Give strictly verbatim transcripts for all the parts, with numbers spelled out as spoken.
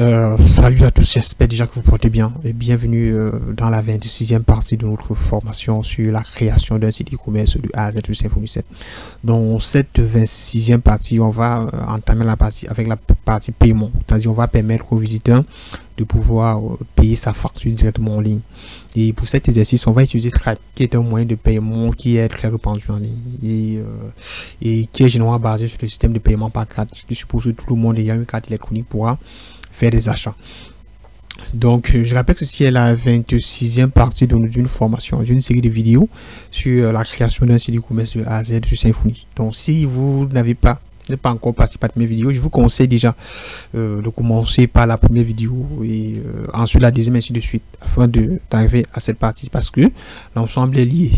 Euh, salut à tous, j'espère déjà que vous portez bien et bienvenue euh, dans la vingt-sixième partie de notre formation sur la création d'un site e-commerce du A à Z de Symfony sept. Dans cette vingt-sixième partie, on va euh, entamer la partie avec la partie paiement, c'est-à-dire on va permettre aux visiteurs de pouvoir euh, payer sa facture directement en ligne. Et pour cet exercice, on va utiliser Stripe, qui est un moyen de paiement qui est très répandu en ligne et, euh, et qui est généralement basé sur le système de paiement par carte. Je suppose que tout le monde ayant une carte électronique pourra faire des achats. Donc je rappelle que ceci est la vingt-sixième partie d'une formation, d'une série de vidéos sur la création d'un site e-commerce de A à Z sur Symfony. Donc si vous n'avez pas n'êtes pas encore participé à mes vidéos, je vous conseille déjà euh, de commencer par la première vidéo et euh, ensuite la deuxième, ainsi de suite, afin de d'arriver à cette partie, parce que l'ensemble est lié.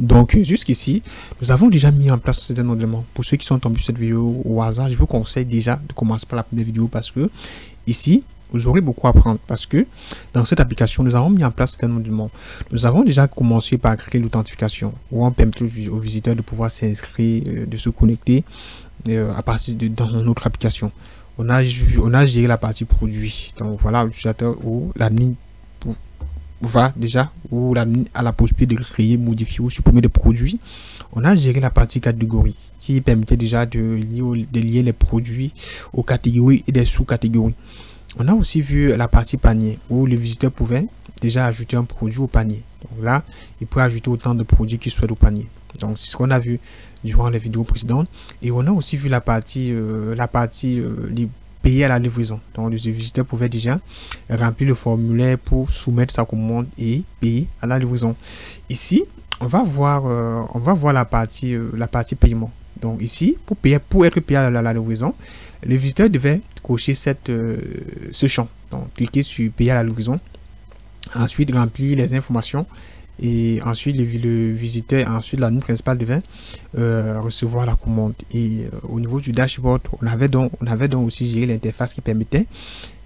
Donc jusqu'ici, nous avons déjà mis en place un certain nombre d'éléments. Pour ceux qui sont tombés sur cette vidéo au hasard, je vous conseille déjà de commencer par la première vidéo, parce que ici, vous aurez beaucoup à apprendre, parce que dans cette application, nous avons mis en place un certain nombre d'éléments. Nous avons déjà commencé par créer l'authentification, où on permet aux visiteurs de pouvoir s'inscrire, de se connecter euh, à partir de dans notre application. On a, on a géré la partie produit. Donc voilà, l'utilisateur ou l'admin va déjà ou la, à la possibilité de créer, modifier ou supprimer des produits. On a géré la partie catégorie qui permettait déjà de lier, de lier les produits aux catégories et des sous-catégories. On a aussi vu la partie panier où les visiteurs pouvaient déjà ajouter un produit au panier. Donc là, il peut ajouter autant de produits qu'il souhaite au panier. Donc c'est ce qu'on a vu durant les vidéos précédentes. Et on a aussi vu la partie euh, la partie euh, les payer à la livraison. Donc, les visiteurs pouvaient déjà remplir le formulaire pour soumettre sa commande et payer à la livraison. Ici, on va voir, euh, on va voir la partie, euh, la partie paiement. Donc, ici, pour payer, pour être payé à la, la livraison, les visiteurs devaient cocher cette, euh, ce champ. Donc, cliquer sur payer à la livraison, ensuite remplir les informations. Et ensuite, le, le visiteur, ensuite la ligne principale devait euh, recevoir la commande. Et euh, au niveau du dashboard, on avait donc, on avait donc aussi géré l'interface qui permettait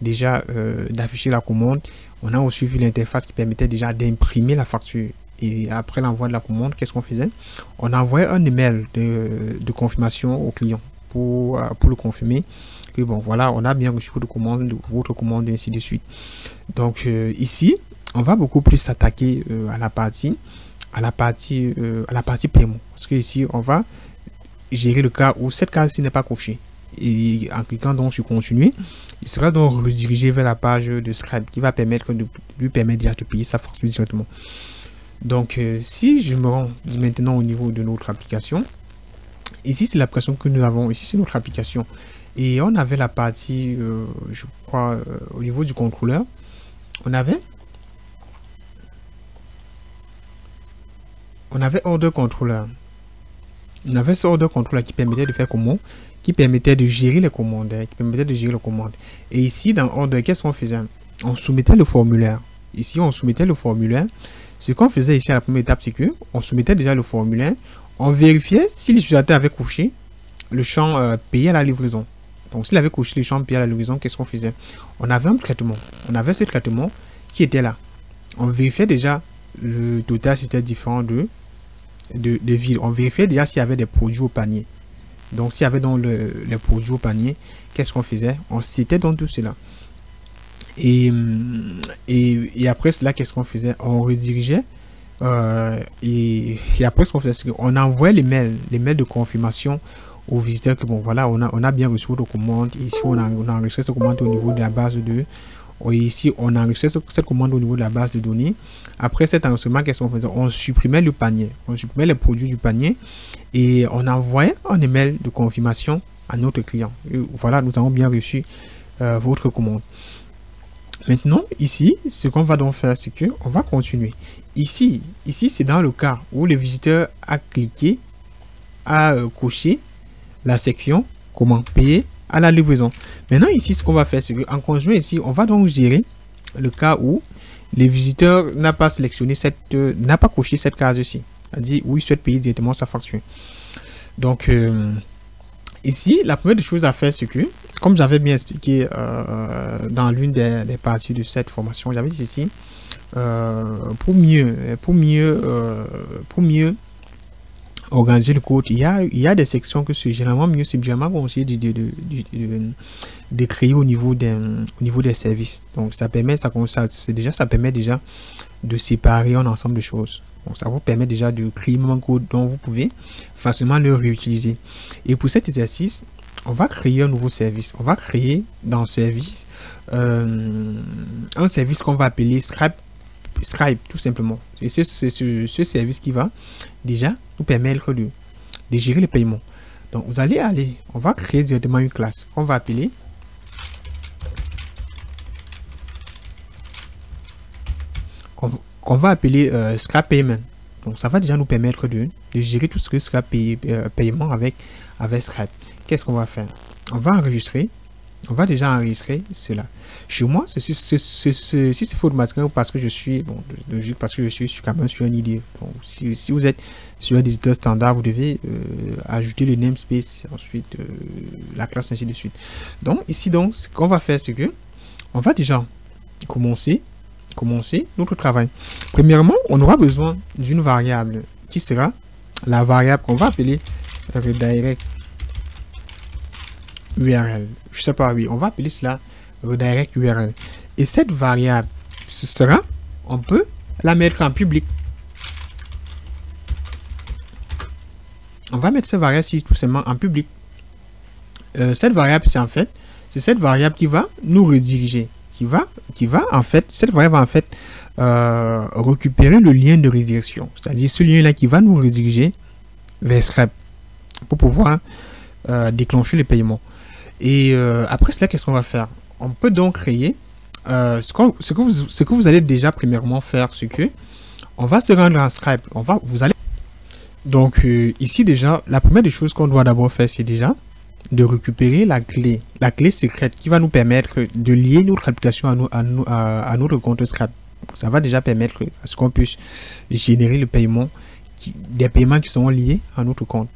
déjà euh, d'afficher la commande. On a aussi vu l'interface qui permettait déjà d'imprimer la facture. Et après l'envoi de la commande, qu'est-ce qu'on faisait? On envoyait un email de, de confirmation au client pour, pour le confirmer. Et bon, voilà, on a bien reçu votre commande, votre commande, et ainsi de suite. Donc euh, ici, on va beaucoup plus s'attaquer euh, à la partie à la partie euh, à la partie paiement, parce que ici on va gérer le cas où cette case-ci n'est pas cochée, et en cliquant donc sur continuer, il sera donc redirigé vers la page de Stripe qui va permettre de lui permettre de payer sa facture directement. Donc euh, si je me rends maintenant au niveau de notre application, ici c'est l'application que nous avons, ici c'est notre application, et on avait la partie euh, je crois euh, au niveau du contrôleur, on avait On avait order contrôleur. On avait ce order contrôleur qui permettait de faire comment, qui permettait de gérer les commandes, qui permettait de gérer les commandes. Et ici, dans order, qu'est-ce qu'on faisait? On soumettait le formulaire. Ici, on soumettait le formulaire. Ce qu'on faisait ici à la première étape, c'est que on soumettait déjà le formulaire. On vérifiait si l'utilisateur avait coché le champ euh, payé à la livraison. Donc, s'il avait coché le champ payé à la livraison, qu'est-ce qu'on faisait? On avait un traitement. On avait ce traitement qui était là. On vérifiait déjà le total, c'était différent de De, de ville. On vérifiait déjà s'il y avait des produits au panier. Donc s'il y avait donc le, les produits au panier, qu'est-ce qu'on faisait? On citait dans tout cela. Et, et, et après cela, qu'est-ce qu'on faisait? On redirigeait. Euh, et, et après ce qu'on faisait, c'est qu'on envoyait les mails, les mails de confirmation aux visiteurs que bon voilà, on a, on a bien reçu vos commandes. Ici on a, on a enregistré cette commande au niveau de la base de. Ici on a enregistré cette commande au niveau de la base de données. Après cet enregistrement, qu'est-ce qu'on faisait? On supprimait le panier, on supprimait les produits du panier et on envoyait un email de confirmation à notre client. Et voilà, nous avons bien reçu euh, votre commande. Maintenant ici, ce qu'on va donc faire, c'est que on va continuer. Ici, ici c'est dans le cas où le visiteur a cliqué, a euh, coché la section comment payer à la livraison. Maintenant ici, ce qu'on va faire, c'est qu'en conjoint ici, on va donc gérer le cas où les visiteurs n'a pas sélectionné cette euh, n'a pas coché cette case ici, c'est-à-dire où il souhaite payer directement sa facture. Donc euh, ici, la première des choses à faire, c'est que comme j'avais bien expliqué euh, dans l'une des, des parties de cette formation, j'avais dit ici euh, pour mieux pour mieux euh, pour mieux organiser le code. Il y a, il y a des sections que c'est généralement mieux, c'est généralement conseillé de, de, de, de, de, de créer au niveau, des, au niveau des services. Donc ça permet, ça, c'est déjà, ça permet déjà de séparer un ensemble de choses. Donc ça vous permet déjà de créer un code dont vous pouvez facilement le réutiliser. Et pour cet exercice, on va créer un nouveau service. On va créer dans service euh, un service qu'on va appeler Stripe, Stripe tout simplement. C'est ce, ce, ce service qui va déjà nous permettre de, de gérer les paiements. Donc vous allez aller, on va créer directement une classe qu'on va appeler qu'on qu'on va appeler euh, Stripe Payment. Donc ça va déjà nous permettre de, de gérer tout ce que sera paye, euh, paiement avec, avec Stripe. Qu'est-ce qu'on va faire? On va enregistrer. On va déjà enregistrer cela. Chez moi, ceci c'est ce, ce, ce, ce, faux de matériel parce que je suis, bon, de, de, parce que je suis quand même sur un I D E. Donc, si, si vous êtes sur un éditeur standard, vous devez euh, ajouter le namespace, ensuite euh, la classe, ainsi de suite. Donc ici, donc, ce qu'on va faire, c'est que on va déjà commencer, commencer notre travail. Premièrement, on aura besoin d'une variable qui sera la variable qu'on va appeler redirect U R L. Je sais pas, oui, on va appeler cela redirect U R L. Et cette variable, ce sera, on peut la mettre en public. On va mettre cette variable ici tout simplement en public. Euh, cette variable, c'est en fait, c'est cette variable qui va nous rediriger, qui va, qui va en fait, cette variable va en fait euh, récupérer le lien de redirection, c'est-à-dire ce lien-là qui va nous rediriger vers Stripe pour pouvoir euh, déclencher les paiements. Et euh, après cela, qu'est-ce qu'on va faire? On peut donc créer euh, ce, qu ce, que vous, ce que vous allez déjà premièrement faire, c'est que on va se rendre en Stripe. On va, vous allez donc euh, ici déjà, la première des choses qu'on doit d'abord faire, c'est déjà de récupérer la clé, la clé secrète qui va nous permettre de lier notre application à, nous, à, nous, à, à notre compte Stripe. Ça va déjà permettre à ce qu'on puisse générer le paiement, qui, des paiements qui sont liés à notre compte.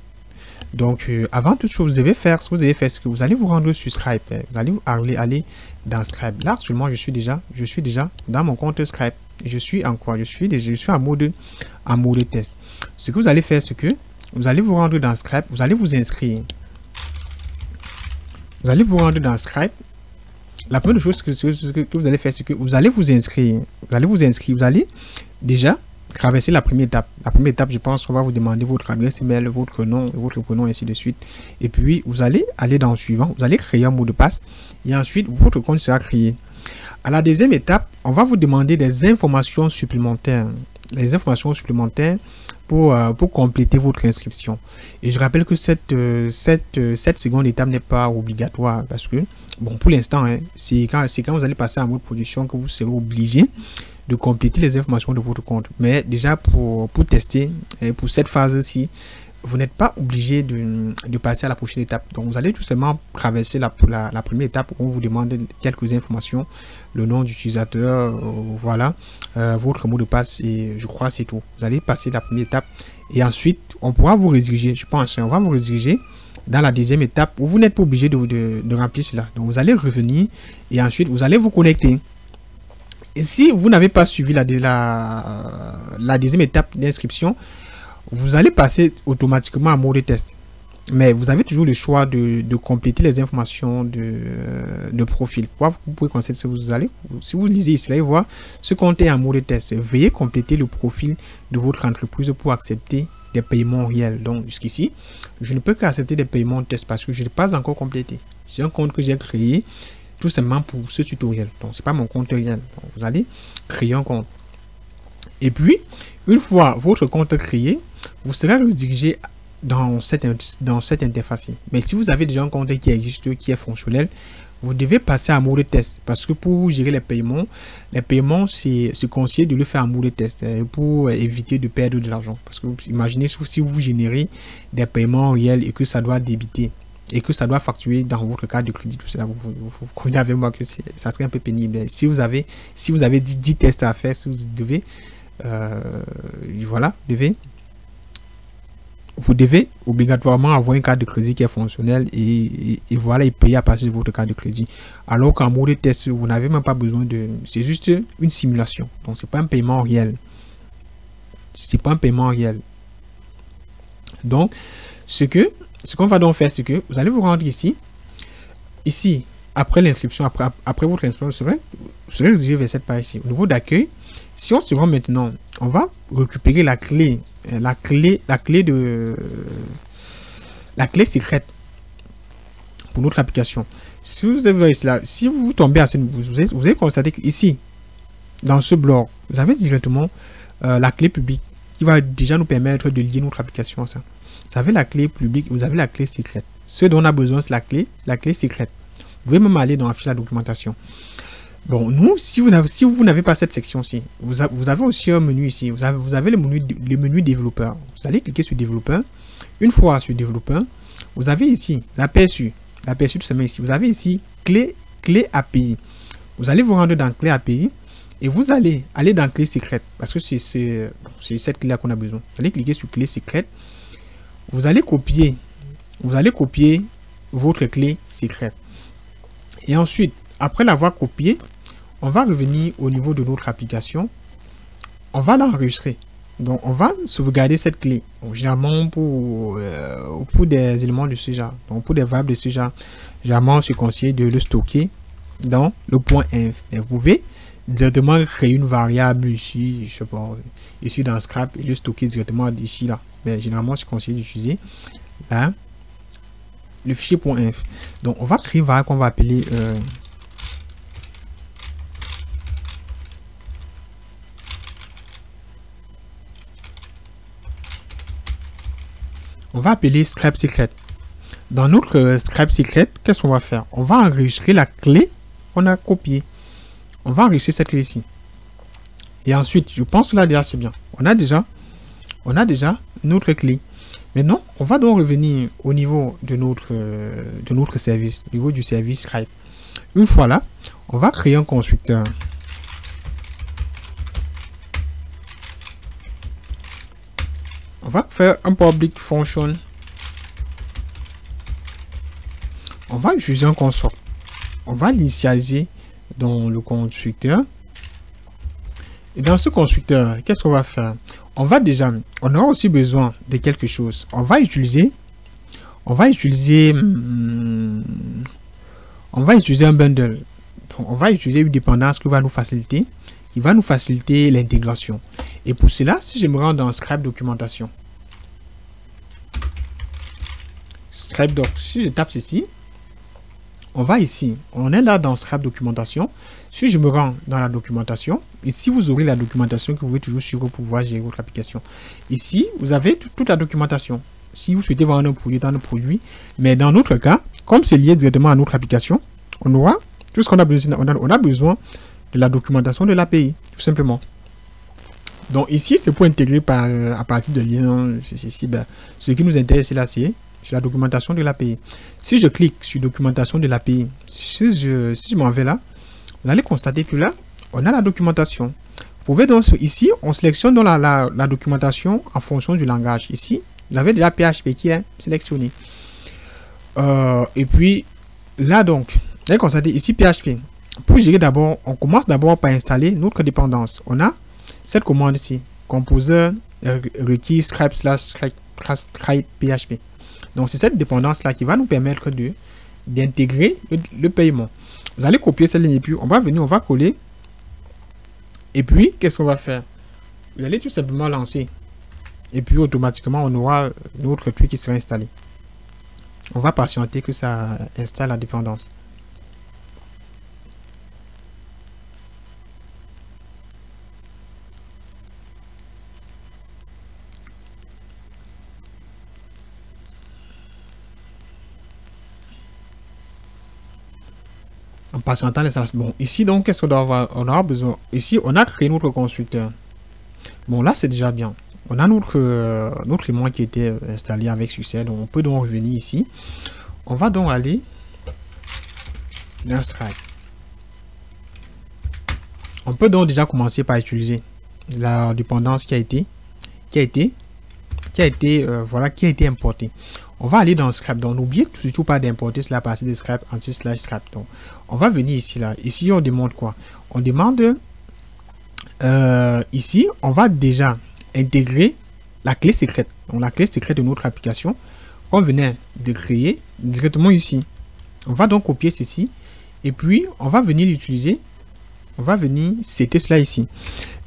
Donc, euh, avant toute chose, vous devez faire ce que vous devez faire, c'est que vous allez vous rendre sur Stripe. Hein. Vous allez aller, aller dans Stripe. Là, actuellement, je suis déjà, je suis déjà dans mon compte Stripe. Je suis en quoi? Je suis, déjà, je suis en mode, en mode test. Ce que vous allez faire, c'est que vous allez vous rendre dans Stripe. Vous allez vous inscrire. Vous allez vous rendre dans Stripe. La première chose que, que, que vous allez faire, c'est que vous allez vous inscrire. Vous allez vous inscrire. Vous allez déjà traverser la première étape. La première étape, je pense qu'on va vous demander votre adresse email, votre nom, votre prénom, ainsi de suite. Et puis, vous allez aller dans le suivant. Vous allez créer un mot de passe. Et ensuite, votre compte sera créé. À la deuxième étape, on va vous demander des informations supplémentaires. Les informations supplémentaires pour, euh, pour compléter votre inscription. Et je rappelle que cette, euh, cette, euh, cette seconde étape n'est pas obligatoire parce que, bon, pour l'instant, hein, c'est quand, c'est quand vous allez passer en mode production que vous serez obligé de compléter les informations de votre compte. Mais déjà, pour, pour tester, et pour cette phase-ci, vous n'êtes pas obligé de, de passer à la prochaine étape. Donc, vous allez tout simplement traverser la, la, la première étape où on vous demande quelques informations, le nom d'utilisateur, euh, voilà, euh, votre mot de passe et je crois c'est tout. Vous allez passer la première étape et ensuite, on pourra vous rediriger, je pense, on va vous rediriger dans la deuxième étape où vous n'êtes pas obligé de, de, de remplir cela. Donc, vous allez revenir et ensuite, vous allez vous connecter. Et si vous n'avez pas suivi la, la, la deuxième étape d'inscription, vous allez passer automatiquement à mode test. Mais vous avez toujours le choix de, de compléter les informations de, de profil. Vous pouvez constater si vous allez, si vous lisez ici, là, vous voyez ce compte est en mode test. Veuillez compléter le profil de votre entreprise pour accepter des paiements réels. Donc jusqu'ici, je ne peux qu'accepter des paiements test parce que je n'ai pas encore complété. C'est un compte que j'ai créé tout simplement pour ce tutoriel. Donc c'est pas mon compte réel. Donc, vous allez créer un compte et puis une fois votre compte créé, vous serez redirigé dans cette dans cette interface. Mais si vous avez déjà un compte qui existe, qui est fonctionnel, vous devez passer à mode test parce que pour gérer les paiements, les paiements c'est se conseiller de le faire à mode test pour éviter de perdre de l'argent. Parce que imaginez si vous générez des paiements réels et que ça doit débiter et que ça doit facturer dans votre carte de crédit, tout cela, vous, vous, vous, vous comprenez avec moi que ça serait un peu pénible. Si vous avez, si vous avez dix tests à faire, si vous devez, euh, voilà, devez, vous devez obligatoirement avoir une carte de crédit qui est fonctionnelle et, et, et voilà, et payer à partir de votre carte de crédit. Alors qu'en mode test, vous n'avez même pas besoin de, c'est juste une simulation. Donc, c'est pas un paiement réel. C'est pas un paiement réel. Donc, ce que, ce qu'on va donc faire, c'est que vous allez vous rendre ici, ici, après l'inscription, après, après votre inscription, vous serez dirigé vers cette page ici. Au niveau d'accueil, si on se rend maintenant, on va récupérer la clé, la clé, la clé de, la clé secrète pour notre application. Si vous avez cela, si vous tombez à ce niveau, vous allez, vous allez constater qu'ici, dans ce bloc, vous avez directement euh, la clé publique qui va déjà nous permettre de lier notre application à ça. Vous avez la clé publique, vous avez la clé secrète. Ce dont on a besoin, c'est la clé, la clé secrète. Vous pouvez même aller dans la fiche de la documentation. Bon, nous, si vous n'avez si vous n'avez pas cette section-ci, vous, vous avez aussi un menu ici. Vous avez, vous avez le menu, le menu développeur. Vous allez cliquer sur développeur. Une fois sur développeur, vous avez ici l'aperçu. L'aperçu se met ici. Vous avez ici clé, clé A P I. Vous allez vous rendre dans clé A P I. Et vous allez aller dans clé secrète parce que c'est cette clé là qu'on a besoin. Vous allez cliquer sur clé secrète. Vous allez copier, vous allez copier votre clé secrète. Et ensuite, après l'avoir copiée, on va revenir au niveau de notre application. On va l'enregistrer. Donc, on va sauvegarder cette clé. Donc, généralement pour euh, pour des éléments de ce genre, donc pour des variables de ce genre, généralement on se conseille de le stocker dans le point inf. Et vous pouvez directement créer une variable ici, je sais pas, ici dans Scrap et le stocker directement d'ici là. Mais généralement, je conseille d'utiliser hein, le fichier .inf. Donc, on va créer une variable qu'on va appeler euh, on va appeler Stripe Secret. Dans notre euh, Stripe Secret, qu'est-ce qu'on va faire? On va enregistrer la clé qu'on a copiée. On va enregistrer cette clé ici. Et ensuite, je pense que là déjà c'est bien. On a déjà, on a déjà notre clé. Maintenant, on va donc revenir au niveau de notre, euh, de notre service, au niveau du service Stripe. Une fois là, on va créer un constructeur. On va faire un public function. On va utiliser un constructeur. On va l'initialiser dans le constructeur. Et dans ce constructeur, qu'est-ce qu'on va faire? On va déjà, on aura aussi besoin de quelque chose. On va utiliser, on va utiliser, hmm, on va utiliser un bundle. Donc, on va utiliser une dépendance qui va nous faciliter, qui va nous faciliter l'intégration. Et pour cela, si je me rends dans Stripe Documentation, Stripe Doc, si je tape ceci, on va ici, on est là dans Stripe Documentation. Si je me rends dans la documentation, ici vous aurez la documentation que vous pouvez toujours suivre pour pouvoir gérer votre application. Ici, vous avez toute la documentation. Si vous souhaitez vendre un produit dans le produit, mais dans notre cas, comme c'est lié directement à notre application, on aura tout ce qu'on a besoin. On a, on a besoin de la documentation de l'A P I, tout simplement. Donc ici, c'est pour intégrer par, à partir de liens. Ben, ce qui nous intéresse, c'est là, c'est la documentation de l'A P I. Si je clique sur documentation de l'A P I, si je, si je m'en vais là, vous allez constater que là, on a la documentation. Vous pouvez donc, ici, on sélectionne dans la, la, la documentation en fonction du langage. Ici, vous avez déjà P H P qui est sélectionné. Euh, et puis, là donc, vous allez constater ici P H P. Pour gérer d'abord, on commence d'abord par installer notre dépendance. On a cette commande ici, composer requis stripe slash stripe slash stripe P H P. Donc, c'est cette dépendance-là qui va nous permettre de d'intégrer le, le paiement. Vous allez copier cette ligne et puis on va venir, on va coller. Et puis, qu'est-ce qu'on va faire? Vous allez tout simplement lancer. Et puis, automatiquement, on aura notre truc qui sera installé. On va patienter que ça installe la dépendance. Patientant les instances. Bon, ici donc, qu'est-ce qu'on doit avoir? On aura besoin. Ici, on a créé notre constructeur. Bon, là, c'est déjà bien. On a notre euh, notre élément qui était installé avec succès. Donc, on peut donc revenir ici. On va donc aller dans Stripe. On peut donc déjà commencer par utiliser la dépendance qui a été qui a été qui a été euh, voilà qui a été importée. On va aller dans Stripe. Donc, n'oubliez surtout pas d'importer cela à partir de Stripe anti slash Stripe. Donc, on va venir ici là. Ici, on demande quoi? On demande euh, ici, on va déjà intégrer la clé secrète. Donc la clé secrète de notre application qu'on venait de créer directement ici. On va donc copier ceci et puis on va venir l'utiliser. On va venir citer cela ici.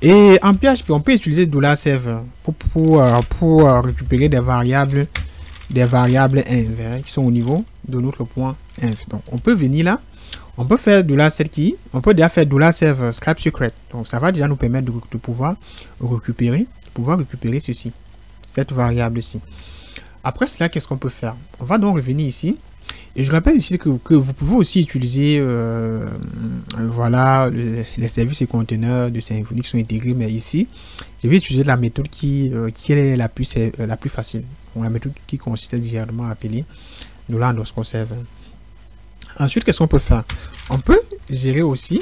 Et en P H P, on peut utiliser $serve pour, pour, pour récupérer des variables, des variables inv hein, qui sont au niveau de notre point inv. Donc on peut venir là, on peut faire $serve qui, on peut déjà faire $serve Stripe Secret. Donc ça va déjà nous permettre de, de pouvoir récupérer, de pouvoir récupérer ceci, cette variable-ci. Après cela, qu'est-ce qu'on peut faire? On va donc revenir ici. Et je rappelle ici que, que vous pouvez aussi utiliser euh, voilà, le, les services et conteneurs de Symfony qui sont intégrés, mais ici, je vais utiliser la méthode qui, euh, qui est la plus, la plus facile. Donc, la méthode qui consistait directement à appeler $serve. Ensuite, qu'est-ce qu'on peut faire? On peut gérer aussi,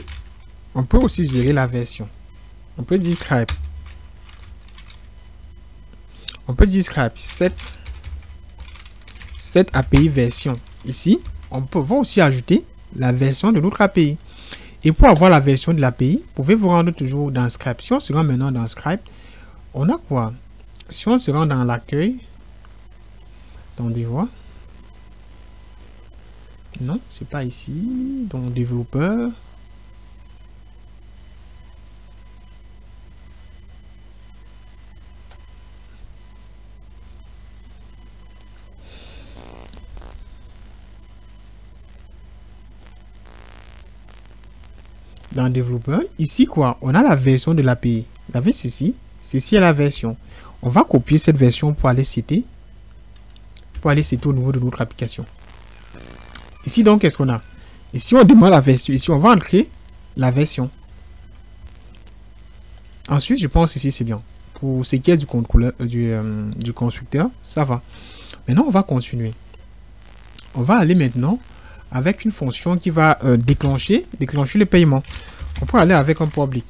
on peut aussi gérer la version. On peut dire Stripe. On peut dire Stripe sept. Cette A P I version ici, on peut aussi ajouter la version de notre A P I. Et pour avoir la version de l'A P I, vous pouvez vous rendre toujours dans Stripe. Si on se rend maintenant dans Stripe, on a quoi? Si on se rend dans l'accueil, attendez voir. Non, c'est pas ici. Donc développeur. Dans développeur, ici quoi, on a la version de l'A P I. Vous avez ceci, ceci est la version. On va copier cette version pour aller citer, pour aller citer au niveau de notre application. Ici donc, qu'est-ce qu'on a? Ici on demande la version, ici on va entrer la version. Ensuite, je pense ici c'est bien. Pour ce qui est du contrôleur, euh, du, euh, du constructeur, ça va. Maintenant, on va continuer. On va aller maintenant avec une fonction qui va euh, déclencher déclencher le paiement. On peut aller avec un public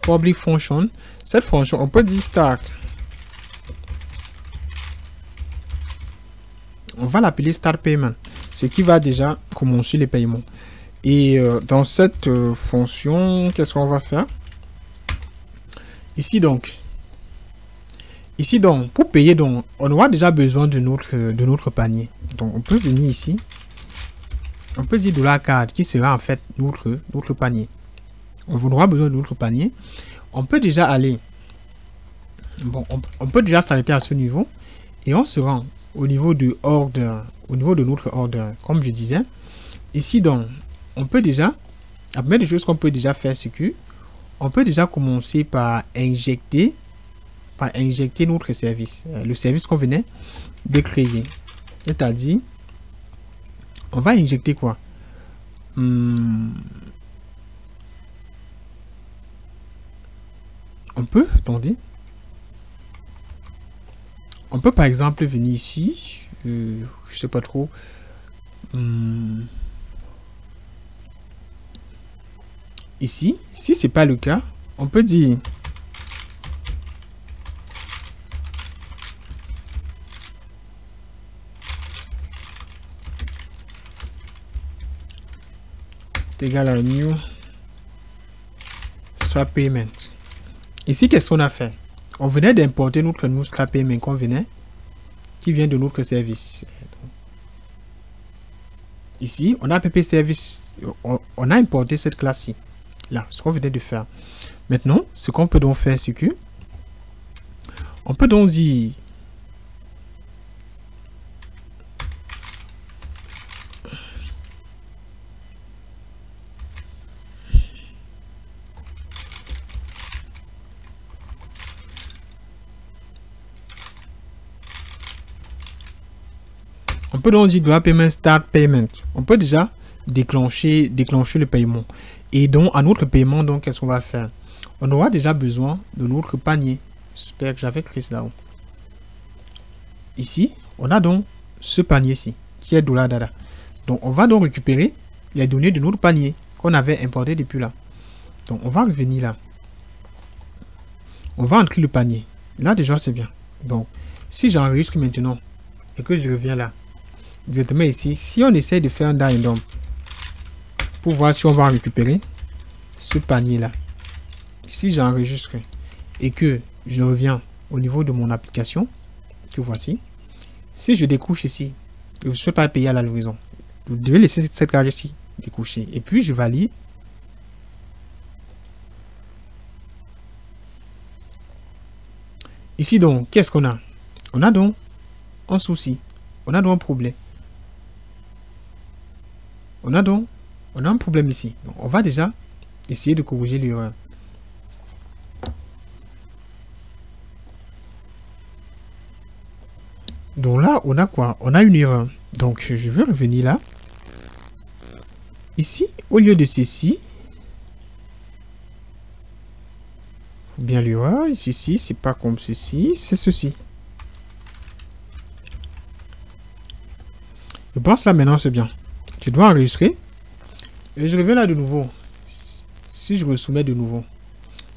public function. Cette fonction, on peut dire start, on va l'appeler start payment, ce qui va déjà commencer les paiements. Et euh, dans cette euh, fonction, qu'est-ce qu'on va faire ici? Donc Ici donc, pour payer, donc, on aura déjà besoin de notre, de notre panier. Donc on peut venir ici, on peut dire $card qui sera en fait notre, notre panier. On aura besoin de notre panier. On peut déjà aller, bon, on, on peut déjà s'arrêter à ce niveau et on se rend au niveau de order, au niveau de notre order, comme je disais. Ici donc, on peut déjà, la première des choses qu'on peut déjà faire, c'est que on peut déjà commencer par injecter par injecter notre service, le service qu'on venait de créer. C'est-à-dire, on va injecter quoi? Hum, on peut, attendez, on peut par exemple venir ici, euh, je sais pas trop, hum, ici, si c'est pas le cas, on peut dire égal à new Stripe payment. Ici, qu'est-ce qu'on a fait? On venait d'importer notre new Stripe payment qu'on venait, qui vient de notre service. Donc, ici, on a app service, on, on a importé cette classe-ci. Là, ce qu'on venait de faire. Maintenant, ce qu'on peut donc faire, c'est que on peut donc dire On peut donc dire de la payment start payment. On peut déjà déclencher, déclencher le paiement. Et donc, à notre paiement, donc, qu'est-ce qu'on va faire? On aura déjà besoin de notre panier. J'espère que j'avais créé cela. Ici, on a donc ce panier-ci, qui est $data. Donc, on va donc récupérer les données de notre panier qu'on avait importé depuis là. Donc, on va revenir là. On va entrer le panier. Là, déjà, c'est bien. Donc, si j'enregistre maintenant et que je reviens là, directement ici, si on essaie de faire un down dump pour voir si on va récupérer ce panier là, si j'enregistre et que je reviens au niveau de mon application, que voici, si je découche ici, je ne souhaite pas payer à la livraison, vous devez laisser cette carte ici découcher et puis je valide. Ici donc, qu'est-ce qu'on a? On a donc un souci, on a donc un problème. On a donc on a un problème ici. Donc, on va déjà essayer de corriger l'erreur. Donc là, on a quoi? On a une erreur. Donc je vais revenir là. Ici, au lieu de ceci, ou bien l'erreur, ici, c'est pas comme ceci, c'est ceci. Je pense là maintenant c'est bien. Je dois enregistrer. Et je reviens là de nouveau. Si je me soumets de nouveau.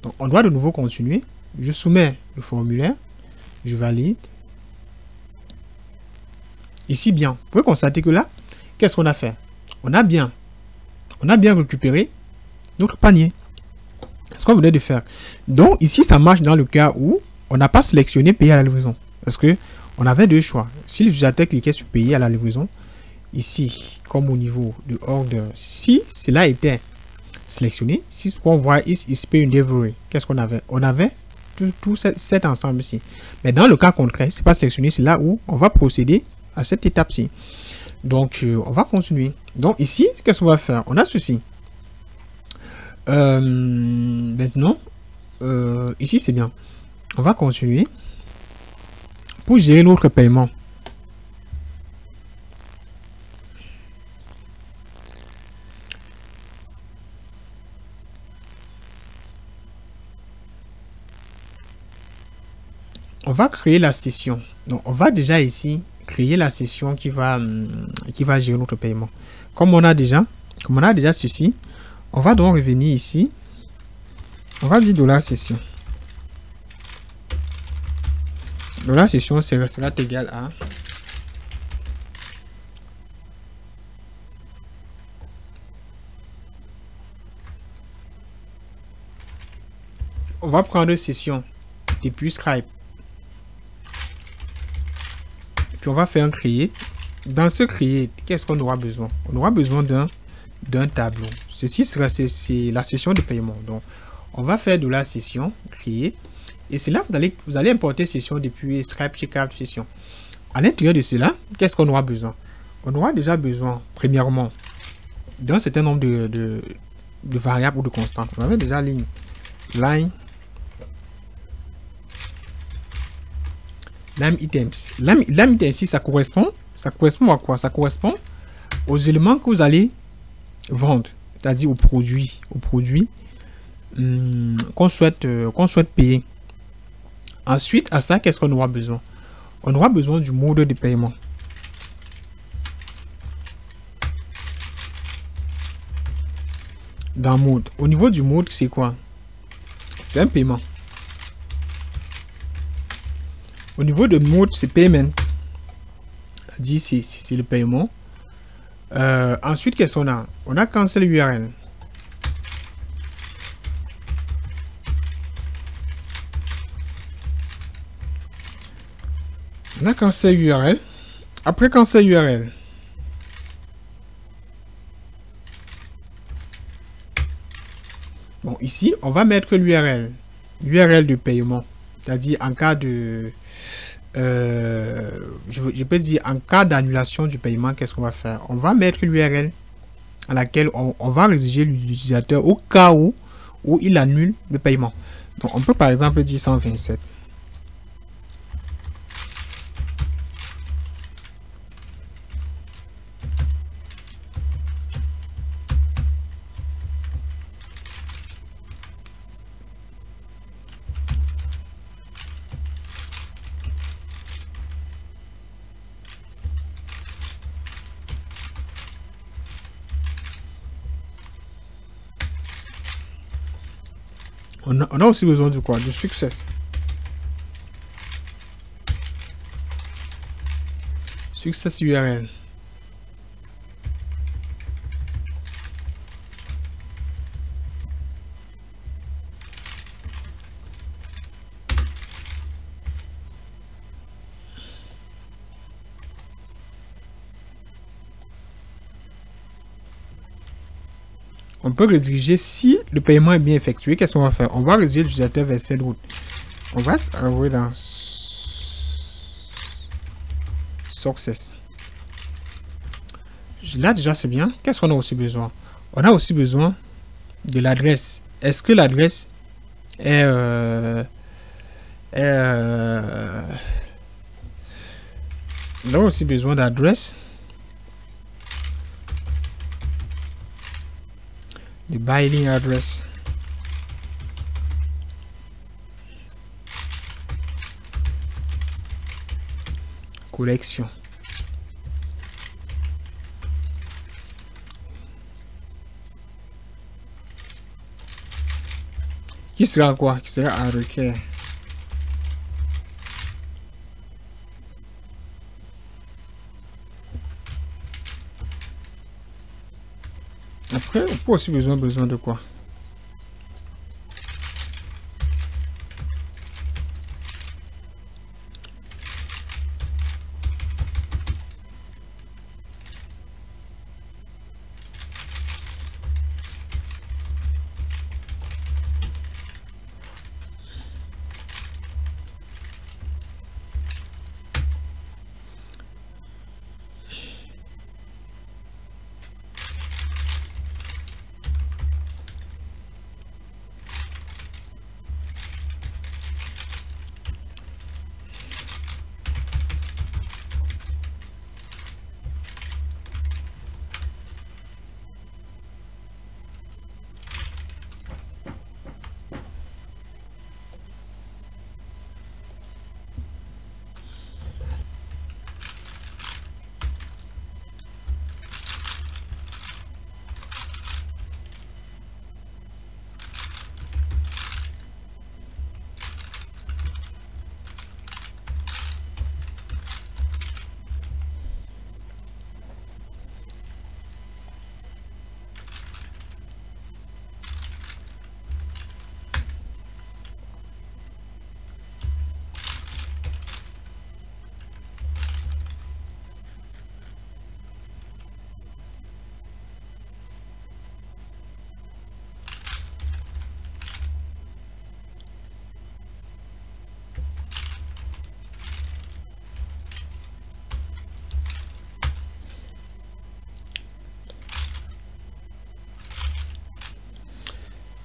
Donc on doit de nouveau continuer. Je soumets le formulaire. Je valide. Ici bien. Vous pouvez constater que là, qu'est-ce qu'on a fait? On a bien. On a bien récupéré notre panier. C'est ce qu'on venait de faire. Donc ici, ça marche dans le cas où on n'a pas sélectionné payer à la livraison. Parce que on avait deux choix. Si l'utilisateur cliquait sur payer à la livraison, ici, comme au niveau de order, si cela était sélectionné, si on voit ici, is pay in delivery, qu'est-ce qu'on avait? On avait tout, tout cet, cet ensemble ici. Mais dans le cas concret, c'est pas sélectionné, c'est là où on va procéder à cette étape-ci. Donc, euh, on va continuer. Donc ici, qu'est-ce qu'on va faire? On a ceci. Euh, maintenant, euh, ici, c'est bien. On va continuer. Pour gérer notre paiement. On va créer la session. Donc, on va déjà ici créer la session qui va qui va gérer notre paiement. Comme on a déjà, comme on a déjà ceci, on va donc revenir ici. On va dire dollar session. Dollar session sera égal à on va prendre session depuis Stripe. Puis on va faire un create. Dans ce create, qu'est-ce qu'on aura besoin? On aura besoin d'un d'un tableau. Ceci sera c'est la session de paiement. Donc on va faire de la session create et c'est là vous allez vous allez importer session depuis Stripe Checkout Session. À l'intérieur de cela, qu'est-ce qu'on aura besoin? On aura déjà besoin premièrement d'un certain nombre de, de de variables ou de constantes. On avait déjà ligne line L'âme items. L'âme items ici, ça correspond, ça correspond à quoi? Ça correspond aux éléments que vous allez vendre, c'est-à-dire aux produits, aux produits hum, qu'on souhaite, euh, qu'on souhaite payer. Ensuite, à ça, qu'est-ce qu'on aura besoin? On aura besoin du mode de paiement. Dans mode. Au niveau du mode, c'est quoi? C'est un paiement. Au niveau de mode, c'est payment. C'est le paiement. Euh, ensuite, qu'est-ce qu'on a? On a cancel U R L. On a cancel U R L. Après cancel U R L. Bon, ici, on va mettre l'U R L. L'U R L de paiement. C'est-à-dire en cas de... Euh, je, je peux dire en cas d'annulation du paiement, qu'est-ce qu'on va faire? On va mettre l'U R L à laquelle on, on va rédiger l'utilisateur au cas où, où il annule le paiement. Donc on peut par exemple dire cent vingt-sept. On a, on a aussi besoin de quoi? Du succès. Success U R L. on peut rediriger si le paiement est bien effectué. Qu'est-ce qu'on va faire? On va rediriger l'utilisateur vers cette route. On va envoyer dans Success. Là déjà c'est bien. Qu'est-ce qu'on a aussi besoin? On a aussi besoin de l'adresse. Est-ce que l'adresse est, euh, est euh, on a aussi besoin d'adresse de binding address. Collection. Qui sera quoi? Qui sera à requérir? Après, on peut aussi besoin, besoin de quoi?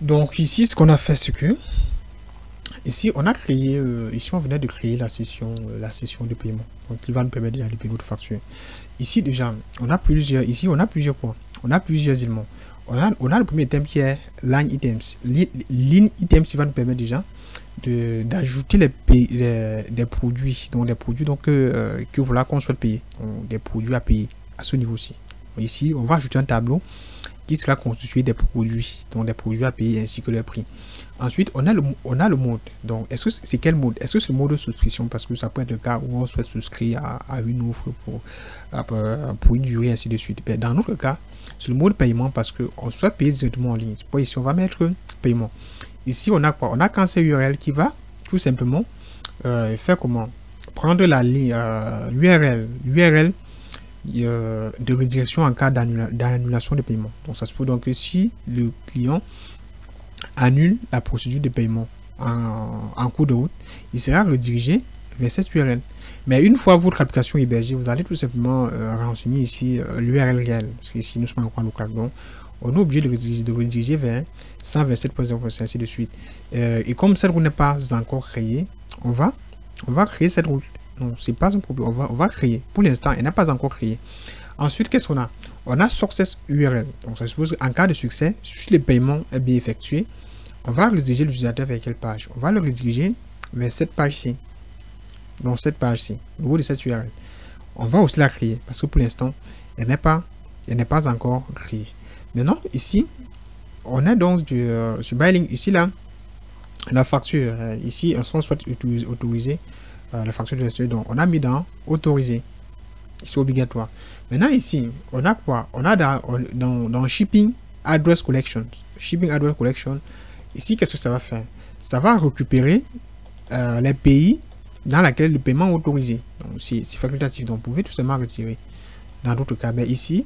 Donc ici, ce qu'on a fait, c'est que ici on a créé, euh, ici on venait de créer la session, euh, la session de paiement. Donc il va nous permettre d'aller payer notre facture. Ici déjà, on a plusieurs, ici on a plusieurs points, on a plusieurs éléments. On a, on a le premier thème qui est line items. Line items, il va nous permettre déjà de d'ajouter les, les des produits, donc des produits donc euh, que voilà qu'on souhaite payer, donc, des produits à payer à ce niveau-ci. Ici, on va ajouter un tableau qui sera constitué des produits, donc des produits à payer ainsi que leur prix. Ensuite, on a le, on a le mode. Donc, est-ce que c'est quel mode? Est-ce que c'est le mode de souscription? Parce que ça peut être le cas où on souhaite souscrire à, à une offre pour, à, pour une durée, ainsi de suite. Dans notre cas, c'est le mode paiement parce qu'on souhaite payer directement en ligne. Pour ici, on va mettre paiement. Ici, on a quoi? On a cancel U R L qui va tout simplement euh, faire comment? Prendre la euh, l'U R L. l'U R L de redirection en cas d'annulation de paiement. Donc ça se peut donc que si le client annule la procédure de paiement en, en cours de route, il sera redirigé vers cette U R L. Mais une fois votre application hébergée, vous allez tout simplement euh, renseigner ici euh, l'U R L réelle, parce que ici nous sommes encore local, donc on est obligé de rediriger, de rediriger vers cent vingt-sept point zéro point cinq ainsi de suite. Euh, et comme cette route n'est pas encore créée, on va on va créer cette route. Non, c'est pas un problème. On va, on va créer. Pour l'instant, elle n'a pas encore créé. Ensuite, qu'est-ce qu'on a? On a Success U R L. Donc, ça suppose qu'en cas de succès, si le paiement est bien effectué, on va rediriger l'utilisateur vers quelle page? On va le rediriger vers cette page-ci. Donc, cette page-ci, au niveau de cette U R L. On va aussi la créer parce que pour l'instant, elle n'est pas, elle n'est pas encore créée. Maintenant, ici, on a donc du, euh, ce buy link. Ici, là, la facture. Euh, ici, on souhaite utiliser, autoriser. Euh, la facture de gestion, donc on a mis dans autorisé, c'est obligatoire. Maintenant ici on a quoi? On a dans, on, dans, dans shipping address collection, shipping address collection, ici qu'est-ce que ça va faire? Ça va récupérer euh, les pays dans lesquels le paiement est autorisé, donc c'est facultatif, donc vous pouvez tout simplement retirer dans d'autres cas. Mais ici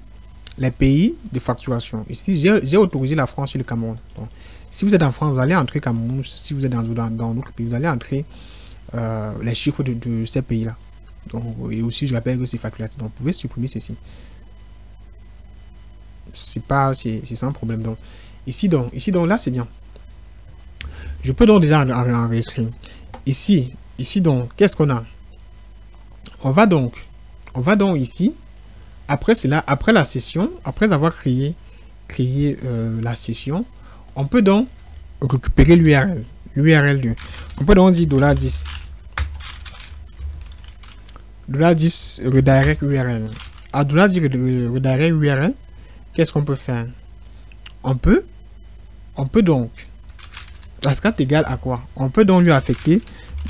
les pays de facturation. Ici, j'ai autorisé la France et le Cameroun. Donc, si vous êtes en France, vous allez entrer Cameroun. Si vous êtes dans d'autres dans, dans pays, vous allez entrer euh, les chiffres de, de ces pays-là. Et aussi, je rappelle que c'est facultatif. Donc, vous pouvez supprimer ceci. C'est pas, c'est sans problème. Donc, ici, donc, ici, donc là, c'est bien. Je peux donc déjà enregistrer. Ici, ici, donc, qu'est-ce qu'on a? On va donc, on va donc ici. Après cela, après la session, après avoir créé, créé euh, la session, on peut donc récupérer l'U R L. L'U R L de. On peut donc dire dollar dix. dollar dix redirect U R L. À dollar dix redirect U R L, qu'est-ce qu'on peut faire? On peut, on peut donc, la scat égale à quoi? On peut donc lui affecter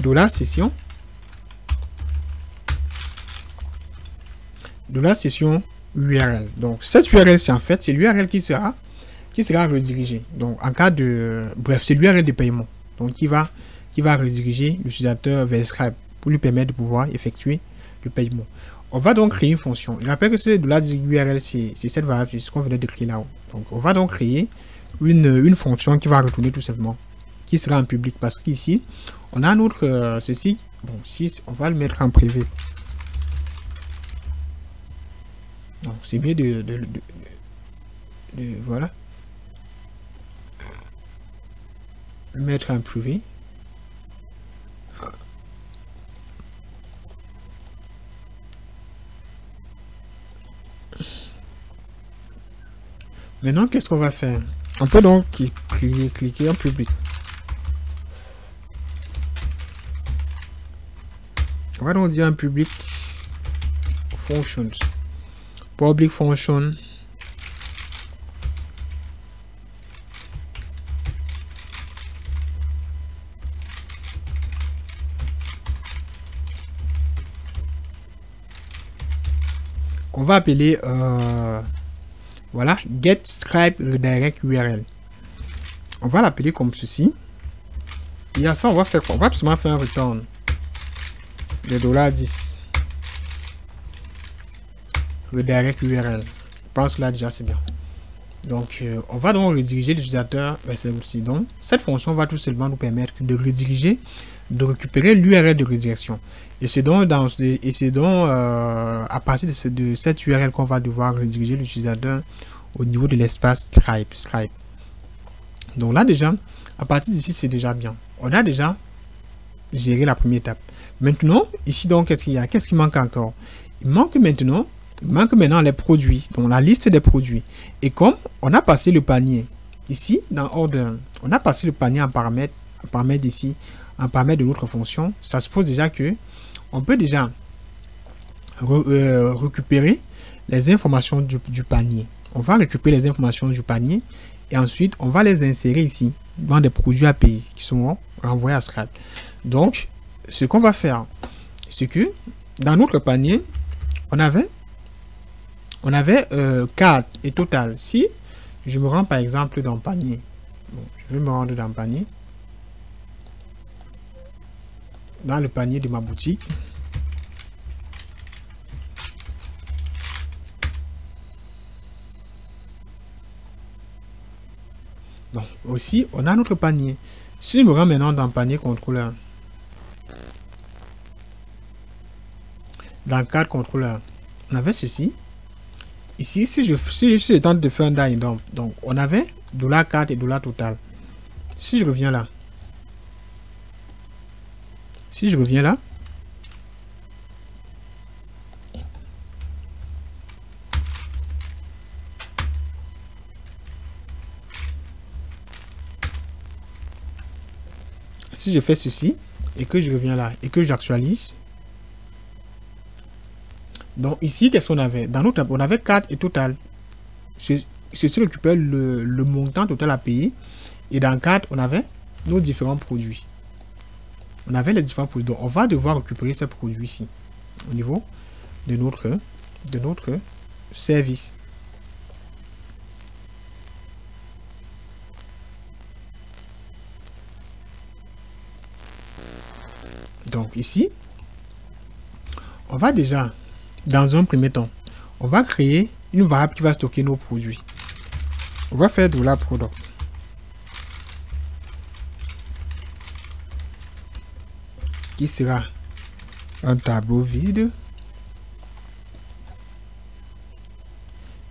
dollar session. De la session U R L. Donc cette U R L, c'est en fait c'est l'U R L qui sera qui sera redirigée. Donc en cas de bref, c'est l'U R L de paiement. Donc qui va qui va rediriger l'utilisateur vers Stripe pour lui permettre de pouvoir effectuer le paiement. On va donc créer une fonction. Je rappelle que c'est de la U R L, c'est cette variable, c'est ce qu'on venait de créer là-haut. Donc on va donc créer une, une fonction qui va retourner tout simplement, qui sera en public parce qu'ici on a un autre euh, ceci. Bon, si on va le mettre en privé. Donc c'est mieux de, de, de, de, de voilà le mettre en privé. Maintenant qu'est-ce qu'on va faire? On peut donc cliquer, cliquer en public. On va donc dire en public functions. Public function qu'on va appeler euh, voilà get Stripe redirect U R L. On va l'appeler comme ceci. Et à ça on va faire quoi? On va absolument faire un return de dollar dix. Redirect U R L. Je pense que là déjà c'est bien. Donc euh, on va donc rediriger l'utilisateur vers celle-ci. Donc cette fonction va tout simplement nous permettre de rediriger, de récupérer l'U R L de redirection. Et c'est donc, dans, et c'est donc euh, à partir de, ce, de cette U R L qu'on va devoir rediriger l'utilisateur au niveau de l'espace Stripe, Stripe. Donc là déjà, à partir d'ici c'est déjà bien. On a déjà géré la première étape. Maintenant, ici donc qu'est-ce qu'il y a? Qu'est-ce qui manque encore? Il manque maintenant Il manque maintenant les produits, donc la liste des produits. Et comme on a passé le panier, ici, dans Order, on a passé le panier en paramètre, en paramètre ici, en paramètre de notre fonction, ça suppose déjà que on peut déjà re, euh, récupérer les informations du, du panier. On va récupérer les informations du panier et ensuite, on va les insérer ici, dans des produits A P I qui seront renvoyés à Stripe. Donc, ce qu'on va faire, c'est que dans notre panier, on avait On avait euh, carte et total. Si je me rends par exemple dans panier, bon, je vais me rendre dans panier, dans le panier de ma boutique. Donc aussi, on a notre panier. Si je me rends maintenant dans panier contrôleur, dans carte contrôleur, on avait ceci. Ici, si je, si je, si je tente de faire un die dump, donc on avait dollar carte et dollar total. Si je reviens là, si je reviens là, si je fais ceci et que je reviens là et que j'actualise. Donc ici, qu'est-ce qu'on avait? Dans notre on avait carte et total. Ceci récupère le, le montant total à payer. Et dans carte, on avait nos différents produits. On avait les différents produits. Donc on va devoir récupérer ces produits-ci au niveau de notre, de notre service. Donc ici, on va déjà... Dans un premier temps, on va créer une variable qui va stocker nos produits. On va faire $product. Qui sera un tableau vide.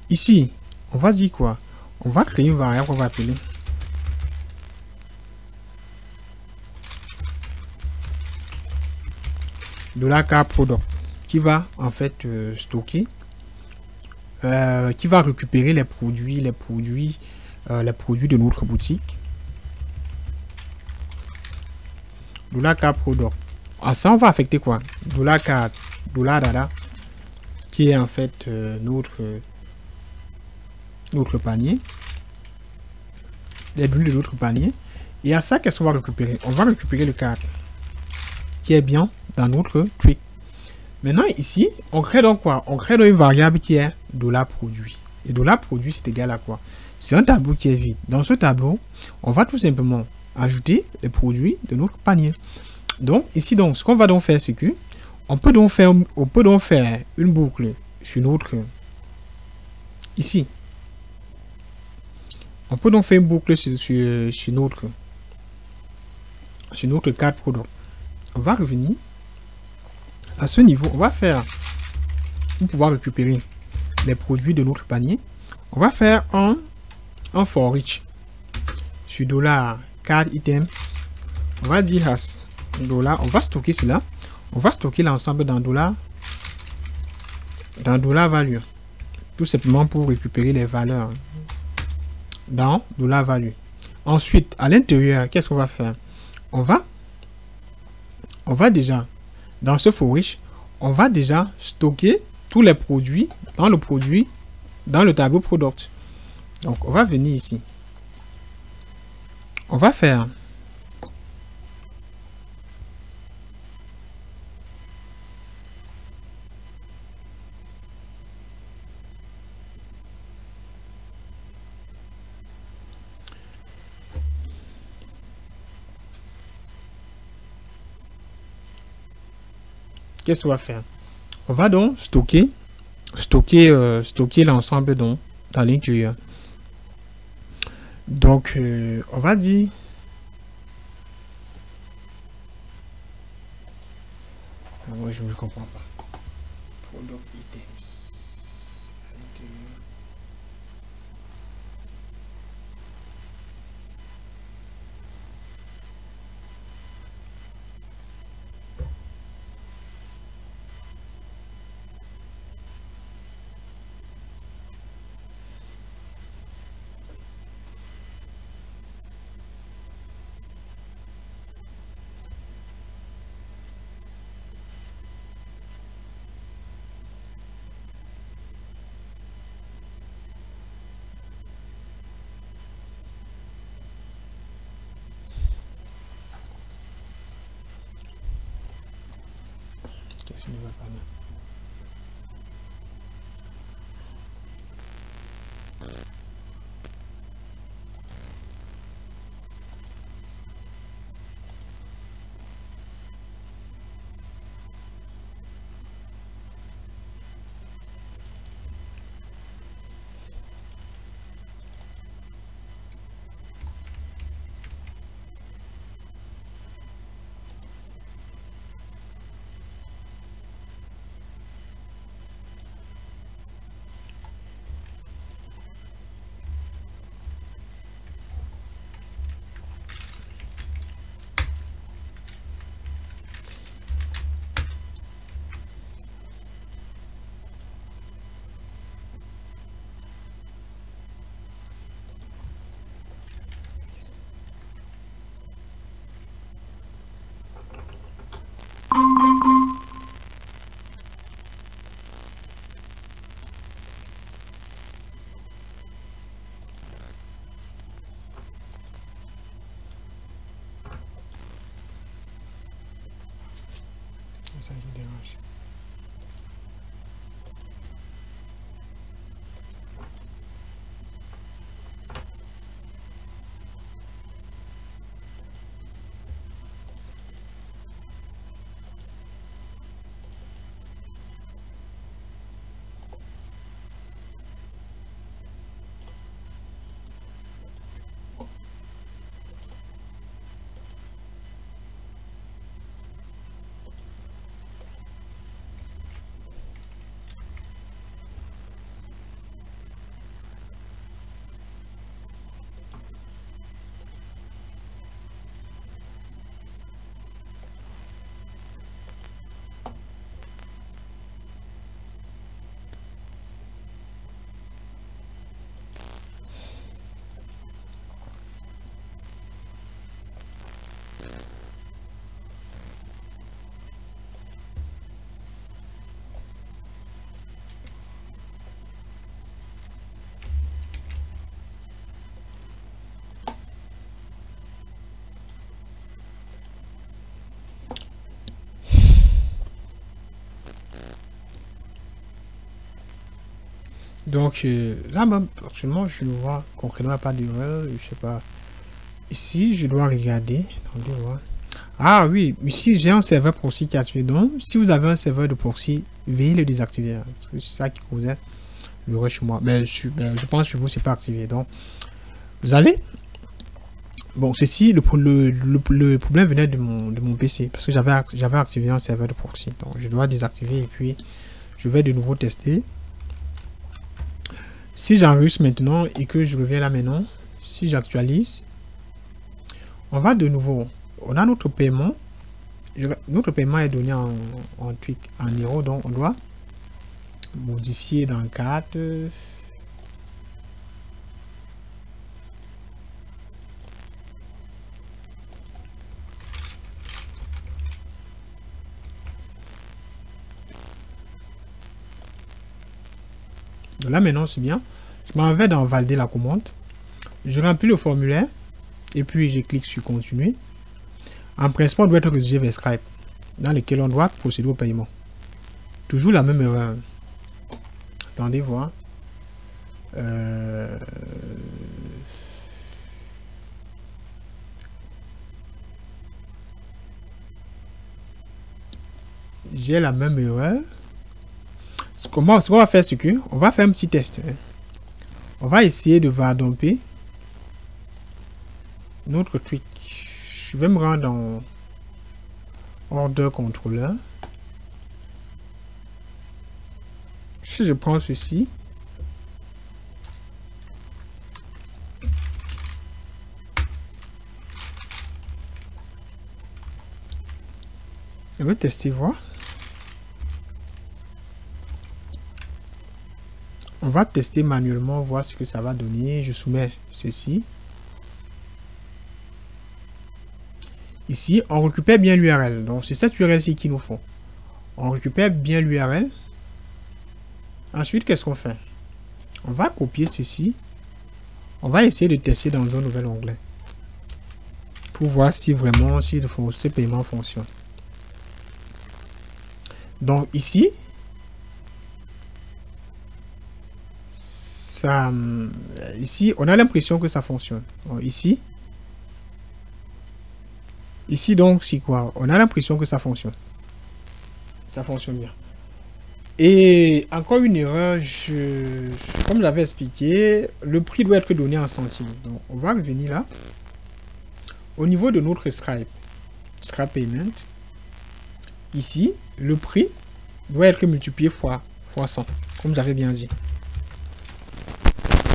Ici, on va dire quoi? On va créer une variable qu'on va appeler $product qui va en fait euh, stocker, euh, qui va récupérer les produits, les produits, euh, les produits de notre boutique. $product. Ah, ça on va affecter quoi? $cat, $dada qui est en fait euh, notre euh, notre panier, les bulles de notre panier. Et à ça, qu'est-ce qu'on va récupérer? On va récupérer le cadre qui est bien dans notre truc. Maintenant ici, on crée donc quoi? On crée donc une variable qui est $produit. Et $produit c'est égal à quoi? C'est un tableau qui est vide. Dans ce tableau, on va tout simplement ajouter les produits de notre panier. Donc ici, donc ce qu'on va donc faire, c'est que on peut donc faire on peut donc faire une boucle sur notre ici. On peut donc faire une boucle sur, sur, sur notre sur notre cadre product. On va revenir à ce niveau. On va faire, pour pouvoir récupérer les produits de notre panier, on va faire un, un for each sur $cardItems. On va dire has dollar. On va stocker cela. On va stocker l'ensemble dans dollar dans dollar value. Tout simplement pour récupérer les valeurs dans de la value. Ensuite, à l'intérieur, qu'est-ce qu'on va faire? On va, on va déjà, dans ce for each, on va déjà stocker tous les produits dans le produit, dans le tableau product. Donc, on va venir ici. On va faire, qu'est-ce qu'on va faire? On va donc stocker, stocker, euh, stocker l'ensemble dans l'intérieur. Donc, euh, on va dire, moi je ne comprends pas. Product items. Ça ne va pas bien. Ça qui dérange. Donc euh, là même actuellement je ne vois concrètement pas d'erreur, je sais pas. Ici je dois regarder. Attendez, ouais. Ah oui, ici j'ai un serveur proxy qui a tué. Donc si vous avez un serveur de proxy, veuillez le désactiver. C'est ça qui causait l'erreur chez moi. Mais je, ben, je pense que chez vous c'est pas activé. Donc vous allez. Bon, ceci, le, le, le, le problème venait de mon, de mon P C parce que j'avais j'avais activé un serveur de proxy. Donc je dois désactiver et puis je vais de nouveau tester. Si j'enregistre maintenant et que je reviens là maintenant, si j'actualise, on va de nouveau, on a notre paiement, je, notre paiement est donné en, en, en euros, donc on doit modifier dans carte, donc là maintenant c'est bien, je m'en vais dans valider la commande, je remplis le formulaire et puis je clique sur continuer. En principe on doit être redirigé vers Stripe dans lequel on doit procéder au paiement. Toujours la même erreur, attendez voir, euh... j'ai la même erreur. Ce qu'on va faire, c'est que on va faire un petit test. On va essayer de vadumper notre truc. Je vais me rendre dans Order Controller. Si je prends ceci, je vais tester voir. On va tester manuellement, voir ce que ça va donner. Je soumets ceci. Ici, on récupère bien l'U R L. Donc, c'est cette U R L-ci qu'il nous faut. On récupère bien l'U R L. Ensuite, qu'est-ce qu'on fait? On va copier ceci. On va essayer de tester dans un nouvel onglet. Pour voir si vraiment, si ce paiement fonctionne. Donc, ici... Ça, ici on a l'impression que ça fonctionne. Donc, ici ici donc c'est quoi, on a l'impression que ça fonctionne, ça fonctionne bien. Et encore une erreur, je, je comme j'avais expliqué, le prix doit être donné en centimes. Donc on va revenir là au niveau de notre Stripe Stripe Payment. Ici le prix doit être multiplié fois fois cent comme j'avais bien dit.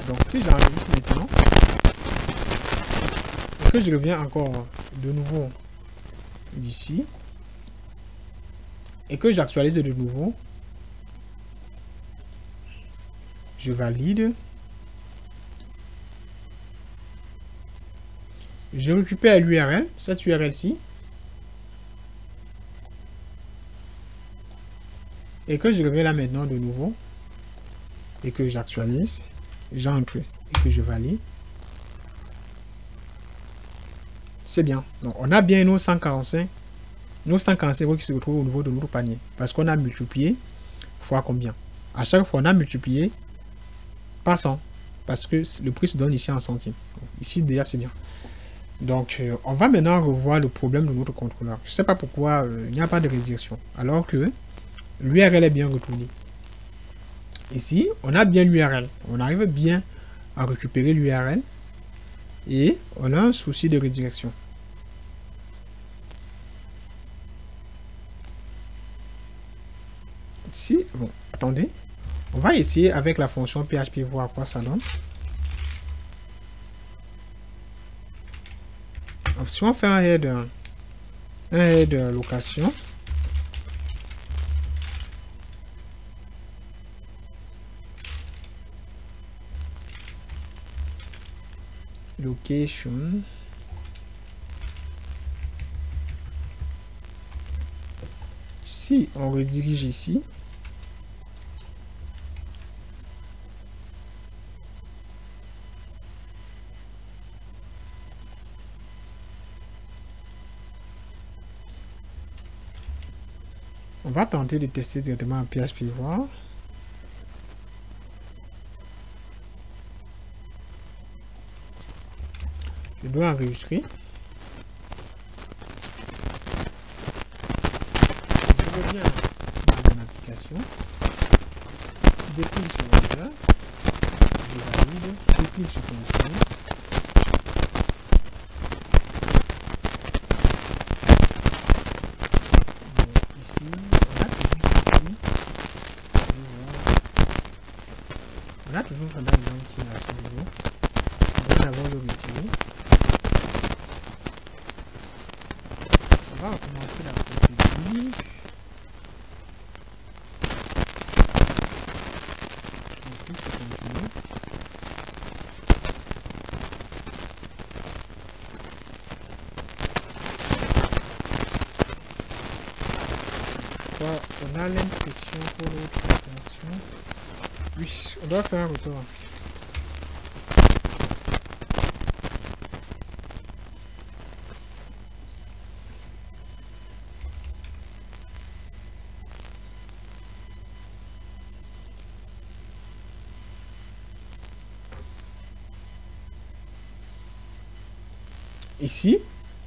Donc si j'enregistre maintenant, et que je reviens encore de nouveau d'ici, et que j'actualise de nouveau, je valide, je récupère l'U R L, cette U R L-ci, et que je reviens là maintenant de nouveau, et que j'actualise, j'entre et que je valide, c'est bien. Donc on a bien nos cent quarante-cinq nos cent quarante-cinq euros qui se retrouvent au niveau de notre panier parce qu'on a multiplié fois combien, à chaque fois on a multiplié par cent parce que le prix se donne ici en centimes. Donc, ici déjà c'est bien. Donc euh, on va maintenant revoir le problème de notre contrôleur. Je sais pas pourquoi euh, il n'y a pas de redirection alors que l'U R L est bien retournée. Ici, on a bien l'U R L. On arrive bien à récupérer l'U R L. Et on a un souci de redirection. Ici, bon, attendez. On va essayer avec la fonction P H P, voir à quoi ça donne. Alors, si on fait un head, un head location. Location. Si on redirige ici, on va tenter de tester directement un P H P voir. Je dois enregistrer. Je reviens dans mon application. Je clique sur l'entrée. Je valide. Je clique sur continuer. Ici, on a toujours un exemple qui est à ce niveau. On va d'abord le retirer. On va recommencer la procédure. On clique sur continuer. On a l'impression pour l'autre attention. Oui, on doit faire un retour. Ici,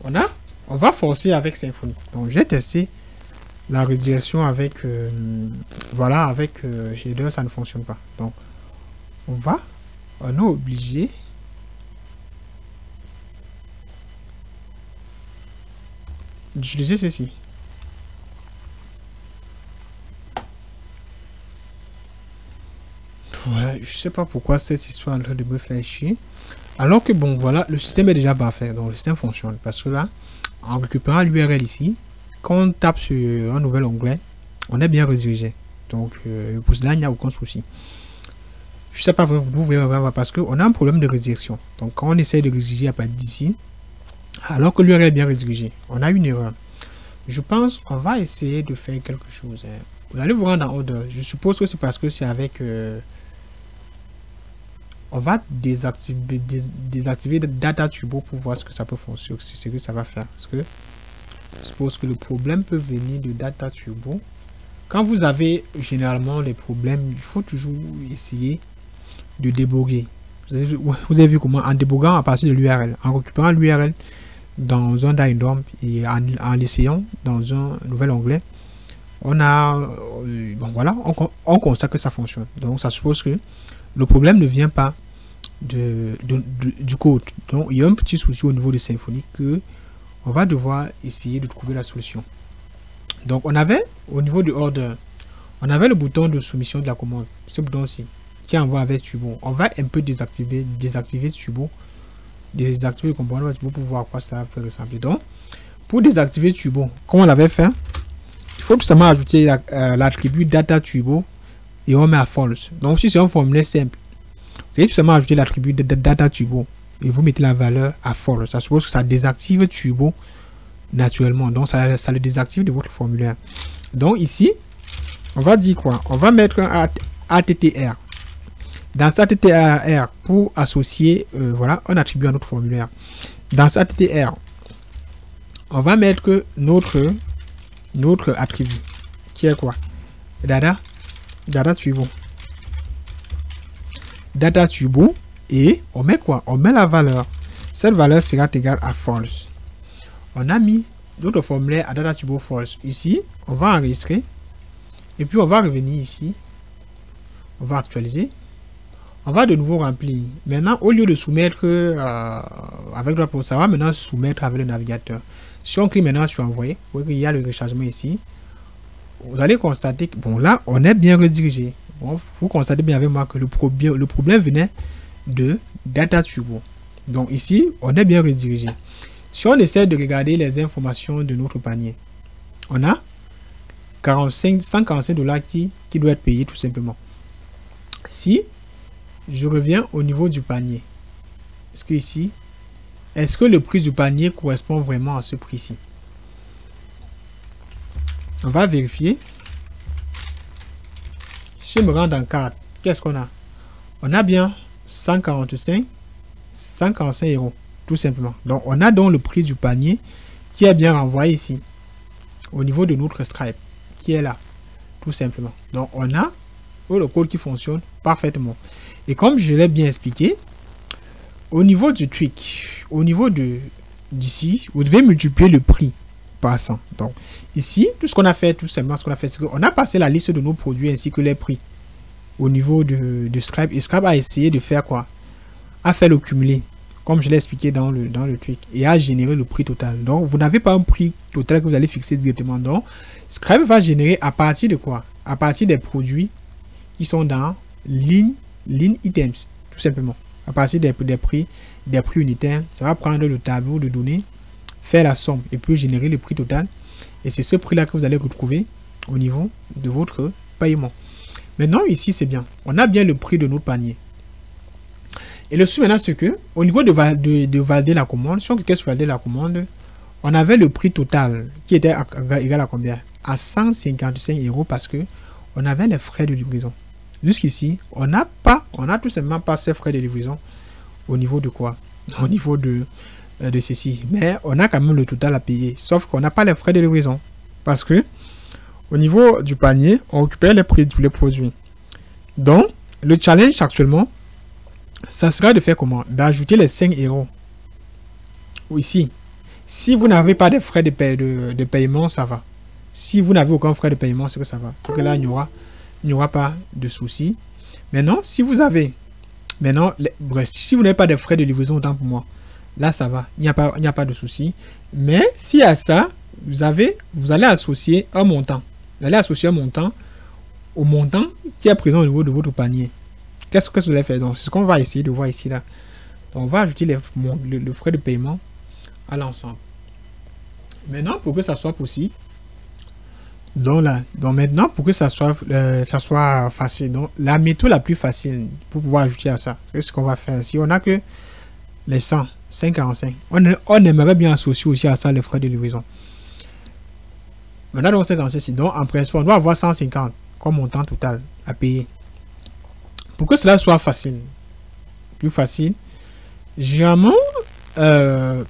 on a, on va forcer avec Symfony. Donc j'ai testé la redirection avec euh, voilà avec euh, header, ça ne fonctionne pas. Donc on va on est obligé d'utiliser ceci. Voilà, je sais pas pourquoi cette histoire est en train de me faire chier. Alors que bon, voilà, le système est déjà parfait, donc le système fonctionne. Parce que là, en récupérant l'U R L ici, quand on tape sur un nouvel onglet, on est bien redirigé. Donc euh, pour cela, il n'y a aucun souci. Je ne sais pas vous pouvez voir parce qu'on a un problème de redirection. Donc quand on essaie de rediriger à partir d'ici, alors que l'U R L est bien redirigé, on a une erreur. Je pense qu'on va essayer de faire quelque chose. Hein. Vous allez vous rendre en order. Je suppose que c'est parce que c'est avec... Euh, on va désactiver, dés, désactiver Data Turbo pour voir ce que ça peut fonctionner, ce que ça va faire. Parce que je suppose que le problème peut venir de Data Turbo. Quand vous avez généralement les problèmes, il faut toujours essayer de déboguer. Vous avez, vous avez vu comment, en déboguant à partir de l'U R L, en récupérant l'U R L dans un DynDomp et en, en l'essayant dans un nouvel onglet, on a, bon voilà, on, on constate que ça fonctionne. Donc ça suppose que le problème ne vient pas de, de, de, du code. Donc il y a un petit souci au niveau de Symfony que on va devoir essayer de trouver la solution. Donc on avait au niveau du order, on avait le bouton de soumission de la commande, ce bouton-ci qui envoie avec Turbo. On va un peu désactiver, désactiver Turbo, désactiver le component Turbo pour voir à quoi ça peut ressembler. Donc pour désactiver Turbo, comme on l'avait fait, il faut tout simplement ajouter l'attribut la, euh, Data Turbo et on met à false. Donc si c'est un formulaire simple, c'est tout simplement ajouter l'attribut de, de, Data Turbo. Et vous mettez la valeur à false. Ça suppose que ça désactive Turbo naturellement. Donc ça, ça le désactive de votre formulaire. Donc ici, on va dire quoi? On va mettre un A T T R. Dans cet A T T R, pour associer euh, voilà, un attribut à notre formulaire. Dans cet A T T R, on va mettre notre, notre attribut. Qui est quoi? Data, data Turbo. Data Turbo. Et on met quoi? On met la valeur. Cette valeur sera égale à false. On a mis notre formulaire à data turbo false. Ici, on va enregistrer. Et puis, on va revenir ici. On va actualiser. On va de nouveau remplir. Maintenant, au lieu de soumettre euh, avec la procédure, on va maintenant soumettre avec le navigateur. Si on clique maintenant sur envoyer, vous voyez qu'il y a le rechargement ici. Vous allez constater que, bon, là, on est bien redirigé. Bon, vous constatez bien avec moi que le problème, le problème venait de Data Turbo. Donc ici, on est bien redirigé. Si on essaie de regarder les informations de notre panier, on a quarante-cinq, cent quarante-cinq dollars qui, qui doit être payé tout simplement. Si je reviens au niveau du panier, est-ce que ici, est-ce que le prix du panier correspond vraiment à ce prix-ci? On va vérifier. Si je me rends dans carte, qu'est-ce qu'on a? On a bien cent quarante-cinq euros tout simplement. Donc on a donc le prix du panier qui est bien renvoyé ici au niveau de notre Stripe qui est là tout simplement. Donc on a oh, le code qui fonctionne parfaitement. Et comme je l'ai bien expliqué au niveau du tweak, au niveau de d'ici, vous devez multiplier le prix par cent. Donc ici, tout ce qu'on a fait, tout simplement, ce qu'on a fait, c'est qu'on a passé la liste de nos produits ainsi que les prix au niveau de, de Stripe. Et Stripe a essayé de faire quoi? A faire le cumulé, comme je l'ai expliqué dans le, dans le truc, et à générer le prix total. Donc, vous n'avez pas un prix total que vous allez fixer directement. Donc, Stripe va générer à partir de quoi? À partir des produits qui sont dans ligne, ligne items, tout simplement. À partir des, des prix, des prix unitaires, ça va prendre le tableau de données, faire la somme et puis générer le prix total. Et c'est ce prix-là que vous allez retrouver au niveau de votre paiement. Maintenant, ici, c'est bien. On a bien le prix de nos paniers. Et le souci maintenant, c'est que au niveau de, de, de valider la commande, si on clique sur valider la commande, on avait le prix total qui était à, à, égal à combien? À cent cinquante-cinq euros parce que on avait les frais de livraison. Jusqu'ici, on n'a pas, on n'a tout simplement pas ces frais de livraison au niveau de quoi? Au niveau de, de ceci. Mais on a quand même le total à payer. Sauf qu'on n'a pas les frais de livraison. Parce que au niveau du panier, on récupère les prix de tous les produits. Donc, le challenge actuellement, ça sera de faire comment? D'ajouter les cinq euros. Ici, si vous n'avez pas de frais de, paie, de, de paiement, ça va. Si vous n'avez aucun frais de paiement, c'est que ça va. C'est que là, il n'y aura, il n'y aura pas de souci. Maintenant, si vous avez... Maintenant, les, bref, si vous n'avez pas de frais de livraison, autant pour moi, là, ça va. Il n'y a pas, il n'y a pas de souci. Mais s'il y a ça, vous, avez, vous allez associer un montant. Vous allez associer un montant au montant qui est présent au niveau de votre panier. Qu'est-ce que vous allez faire? Donc, c'est ce qu'on va essayer de voir ici. Là. Donc, on va ajouter les, le, le frais de paiement à l'ensemble. Maintenant, pour que ça soit possible, donc, là, donc maintenant, pour que ça soit, euh, ça soit facile, donc, la méthode la plus facile pour pouvoir ajouter à ça, c'est ce qu'on va faire. Si on n'a que les cent, cinq virgule quarante-cinq, on, on aimerait bien associer aussi à ça les frais de livraison. Maintenant, donc, cinquante-cinq, donc en principe, on doit avoir cent cinquante comme montant total à payer. Pour que cela soit facile, plus facile, généralement, euh,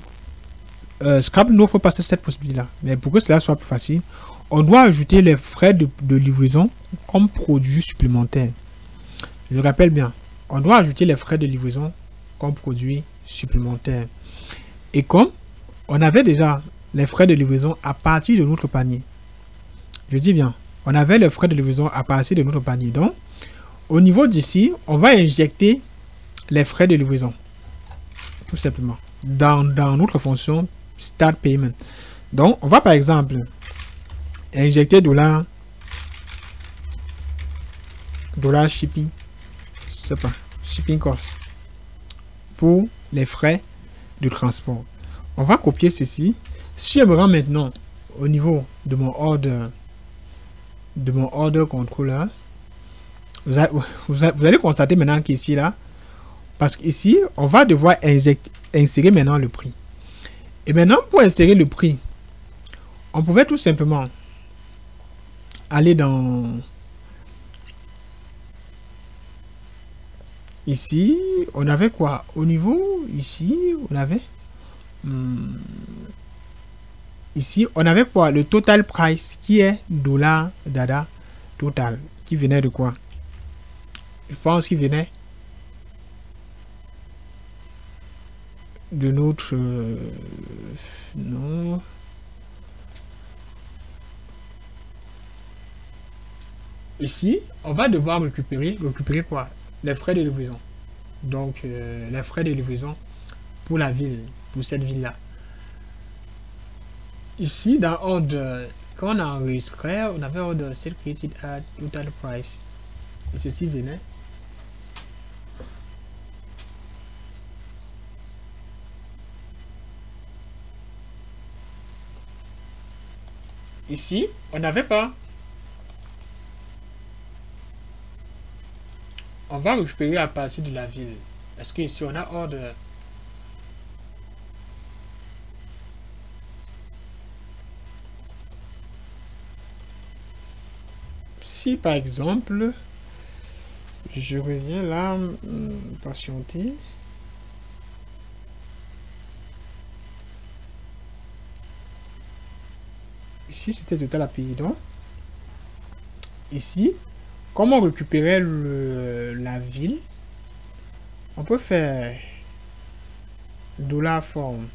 euh, Stripe n'offre pas cette possibilité-là. Mais pour que cela soit plus facile, on doit ajouter les frais de, de livraison comme produit supplémentaire. Je rappelle bien, on doit ajouter les frais de livraison comme produit supplémentaire. Et comme on avait déjà les frais de livraison à partir de notre panier, je dis bien, on avait les frais de livraison à partir de notre panier. Donc, au niveau d'ici, on va injecter les frais de livraison, tout simplement, dans, dans notre fonction Start Payment. Donc, on va par exemple injecter dollar, dollar shipping, c'est pas shipping cost pour les frais de transport. On va copier ceci. Si je me rends maintenant au niveau de mon order, de mon order controller, Vous allez, vous allez constater maintenant qu'ici, là, parce qu'ici, on va devoir injecter, insérer maintenant le prix. Et maintenant, pour insérer le prix, on pouvait tout simplement aller dans... Ici, on avait quoi? Au niveau, ici, on avait... Hum, ici, on avait quoi? Le total price qui est dollar dada total. Qui venait de quoi? Je pense qu'il venait de notre euh, non ici on va devoir récupérer récupérer quoi? Les frais de livraison. Donc euh, les frais de livraison pour la ville, pour cette ville là. Ici dans ordre, quand on a enregistré, on avait ordre set created at total price et ceci venait. Ici, on n'avait pas. On va récupérer à partir de la ville. Est-ce que ici on a ordre? Si par exemple, je reviens là, patienter. Ici, c'était total à payer. Donc, ici, comment récupérer le, la ville? On peut faire dollar form.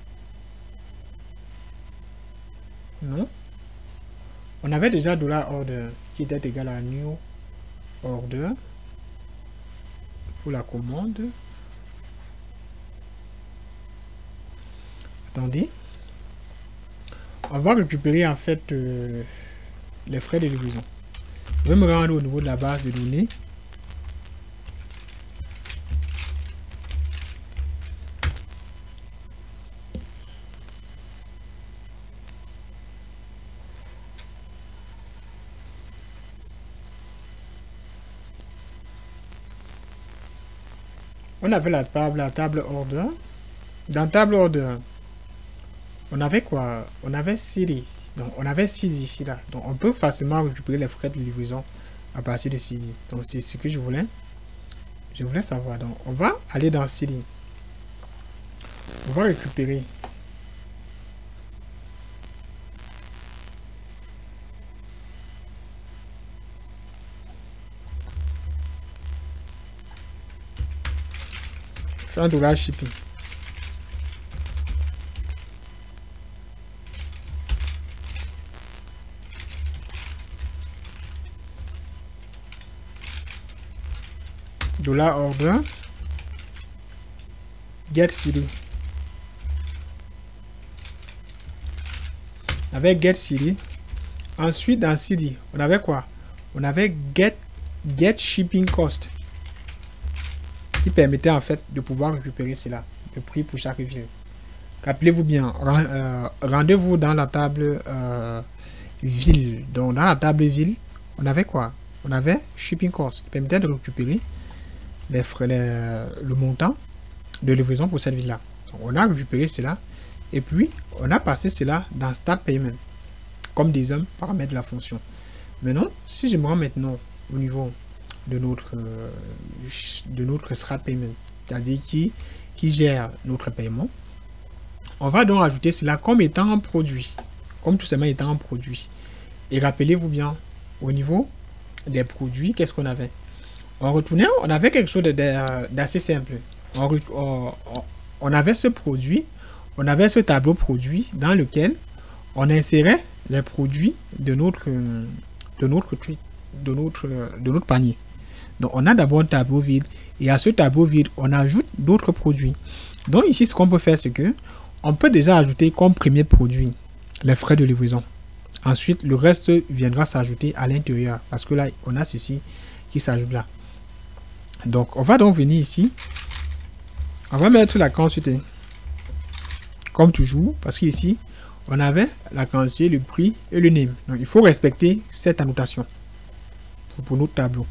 Non, on avait déjà dollar order qui était égal à new order pour la commande. Attendez, on va récupérer en fait euh, les frais de livraison. Je vais me rendre au niveau de la base de données. On avait la table, la table order. Dans table order, on avait quoi? On avait C D. Donc on avait C D ici là. Donc on peut facilement récupérer les frais de livraison à partir de C D. Donc c'est ce que je voulais. Je voulais savoir. Donc on va aller dans C D. On va récupérer. un dollar shipping. Dollar order. Get C D. Avec get C D. Ensuite dans C D, on avait quoi? On avait get get shipping cost, qui permettait en fait de pouvoir récupérer cela, le prix pour chaque ville. Rappelez-vous bien, euh, rendez-vous dans la table euh, ville. Donc dans la table ville, on avait quoi? On avait shipping cost, qui permettait de récupérer les frais, les, le montant de livraison pour cette ville-là. On a récupéré cela, et puis on a passé cela dans Start Payment, comme des hommes paramètres de la fonction. Maintenant, si je me rends maintenant au niveau de notre de notre Stripe Payment, c'est-à-dire qui qui gère notre paiement, on va donc ajouter cela comme étant un produit, comme tout simplement étant un produit. Et rappelez-vous bien, au niveau des produits, qu'est-ce qu'on avait? On retournait, on avait quelque chose d'assez simple. On, on, on avait ce produit, on avait ce tableau produit dans lequel on insérait les produits de notre de notre de notre de notre panier. Donc on a d'abord un tableau vide, et à ce tableau vide on ajoute d'autres produits. Donc ici ce qu'on peut faire, c'est que on peut déjà ajouter comme premier produit les frais de livraison. Ensuite le reste viendra s'ajouter à l'intérieur, parce que là on a ceci qui s'ajoute là. Donc on va donc venir ici, on va mettre la quantité comme toujours, parce qu'ici on avait la quantité, le prix et le name. Donc il faut respecter cette annotation pour notre tableau.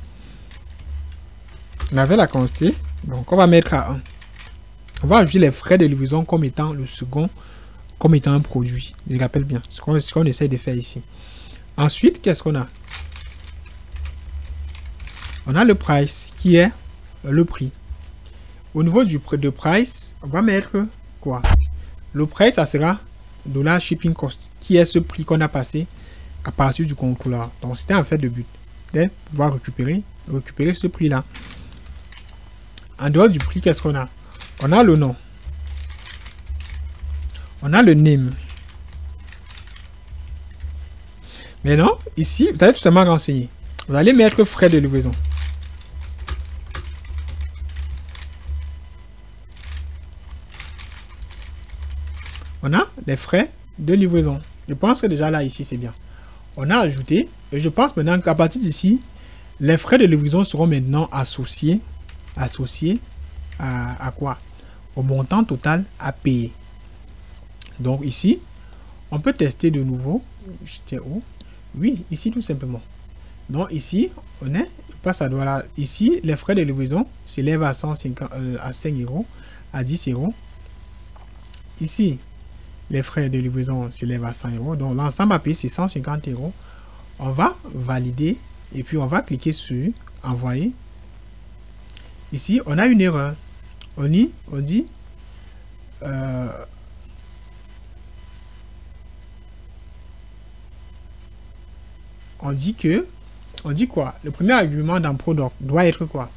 On avait la quantité, donc on va mettre à un. On va ajouter les frais de livraison comme étant le second, comme étant un produit. Je rappelle bien ce qu'on ce qu'on essaie de faire ici. Ensuite, qu'est-ce qu'on a? On a le price, qui est le prix. Au niveau du prix de price, on va mettre quoi? Le price, ça sera dollar shipping cost, qui est ce prix qu'on a passé à partir du contrôleur. Donc c'était en fait le but, de pouvoir récupérer récupérer ce prix là. En dehors du prix, qu'est-ce qu'on a? On a le nom, on a le name. Maintenant ici vous allez tout simplement renseigner, vous allez mettre frais de livraison. On a les frais de livraison. Je pense que déjà là ici c'est bien. On a ajouté, et je pense maintenant qu'à partir d'ici, les frais de livraison seront maintenant associés, associés à, à quoi? Au montant total à payer. Donc ici, on peut tester de nouveau. J'étais où? Oui, ici tout simplement. Donc ici, on est, il passe à dollar. Ici, les frais de livraison s'élèvent à cent cinquante, euh, à cinq euros, à dix euros. Ici, les frais de livraison s'élèvent à cent euros. Donc l'ensemble à payer, c'est cent cinquante euros. On va valider et puis on va cliquer sur envoyer. Ici, on a une erreur. On dit, on dit euh, on dit que, on dit quoi? Le premier argument d'un product doit être quoi?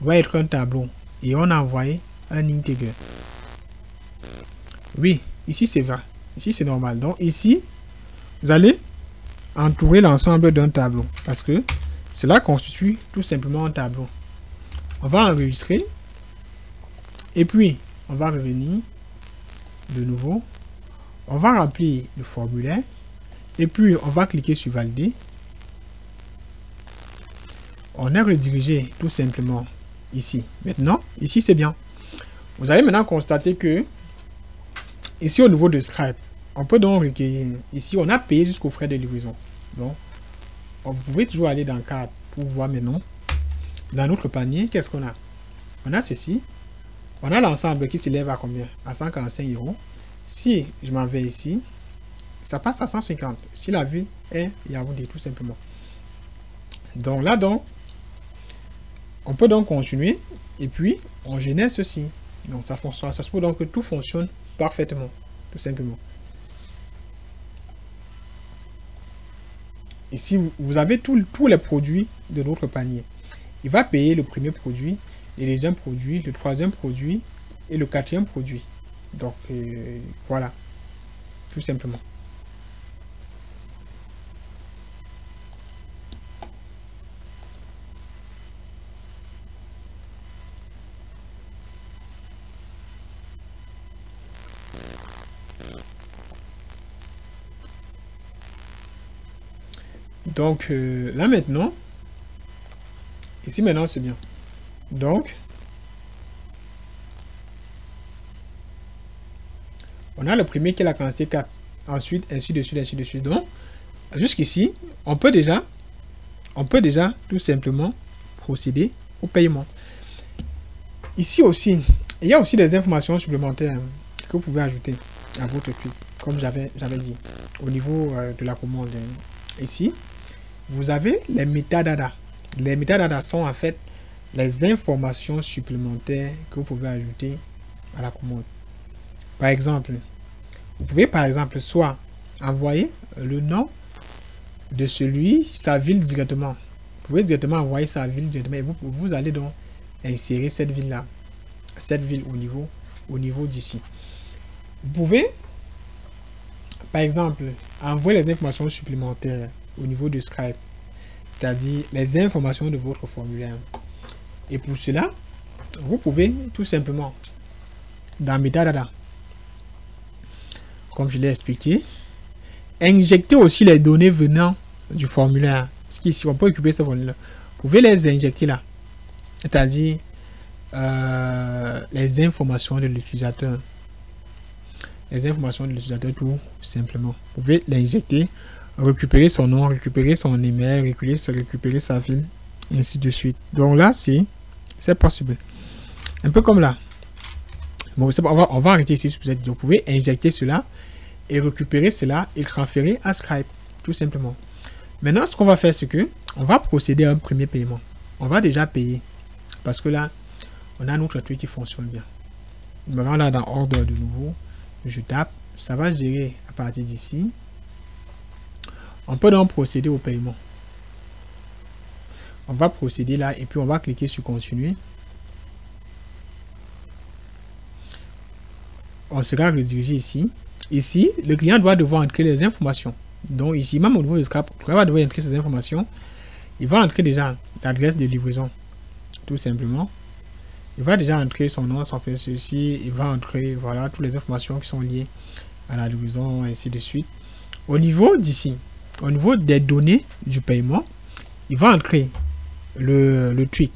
Doit être un tableau. Et on a envoyé un integer. Oui, ici c'est vrai. Ici c'est normal. Donc ici, vous allez entourer l'ensemble d'un tableau parce que cela constitue tout simplement un tableau. On va enregistrer et puis on va revenir de nouveau. On va remplir le formulaire et puis on va cliquer sur valider. On est redirigé tout simplement ici. Maintenant, ici c'est bien. Vous allez maintenant constater que ici au niveau de Stripe, on peut donc recueillir. Ici, on a payé jusqu'aux frais de livraison. Donc, vous pouvez toujours aller dans le cadre pour voir maintenant. Dans notre panier, qu'est-ce qu'on a? On a ceci. On a l'ensemble qui s'élève à combien? À cent quarante-cinq euros. Si je m'en vais ici, ça passe à cent cinquante. Si la ville est yaoundé, tout simplement. Donc là, donc, on peut donc continuer. Et puis, on génère ceci. Donc, ça fonctionne. Ça se trouve donc que tout fonctionne parfaitement. Tout simplement. Ici, vous avez tous les produits de notre panier. Il va payer le premier produit, le deuxième produit, le troisième produit et le quatrième produit. Donc, euh, voilà. Tout simplement. Donc, euh, là maintenant, ici maintenant c'est bien. Donc, on a le premier qui est la quantité quatre. Ensuite, ainsi de suite, ainsi de suite. Donc, jusqu'ici, on peut déjà, on peut déjà tout simplement procéder au paiement. Ici aussi, il y a aussi des informations supplémentaires que vous pouvez ajouter à votre prix, comme j'avais j'avais dit, au niveau euh, de la commande. Ici, vous avez les métadatas. Les métadatas sont en fait les informations supplémentaires que vous pouvez ajouter à la commande. Par exemple, vous pouvez par exemple soit envoyer le nom de celui, sa ville directement. Vous pouvez directement envoyer sa ville directement et vous, vous allez donc insérer cette ville-là, cette ville au niveau, au niveau d'ici. Vous pouvez, par exemple, envoyer les informations supplémentaires au niveau de Stripe. C'est-à-dire les informations de votre formulaire. Et pour cela, vous pouvez tout simplement, dans Métadatas, comme je l'ai expliqué, injecter aussi les données venant du formulaire. Parce qu'ici, on peut occuper ce formulaire. Vous pouvez les injecter là. C'est-à-dire euh, les informations de l'utilisateur. Les informations de l'utilisateur, tout simplement. Vous pouvez l'injecter, récupérer son nom, récupérer son email, récupérer, récupérer sa ville, et ainsi de suite. Donc là, c'est possible. Un peu comme là. Bon, on, va, on va arrêter ici. Vous pouvez injecter cela et récupérer cela et transférer à Stripe, tout simplement. Maintenant, ce qu'on va faire, c'est que on va procéder à un premier paiement. On va déjà payer. Parce que là, on a notre truc qui fonctionne bien. Maintenant, là, dans ordre de nouveau. Je tape, ça va gérer à partir d'ici. On peut donc procéder au paiement. On va procéder là et puis on va cliquer sur continuer. On sera redirigé ici. Ici, le client doit devoir entrer les informations. Donc ici, même au niveau de Stripe, il va devoir entrer ces informations. Il va entrer déjà l'adresse de livraison, tout simplement. Il va déjà entrer son nom, son prénom, ceci, il va entrer, voilà, toutes les informations qui sont liées à la livraison, ainsi de suite. Au niveau d'ici, au niveau des données du paiement, il va entrer le, le tweet.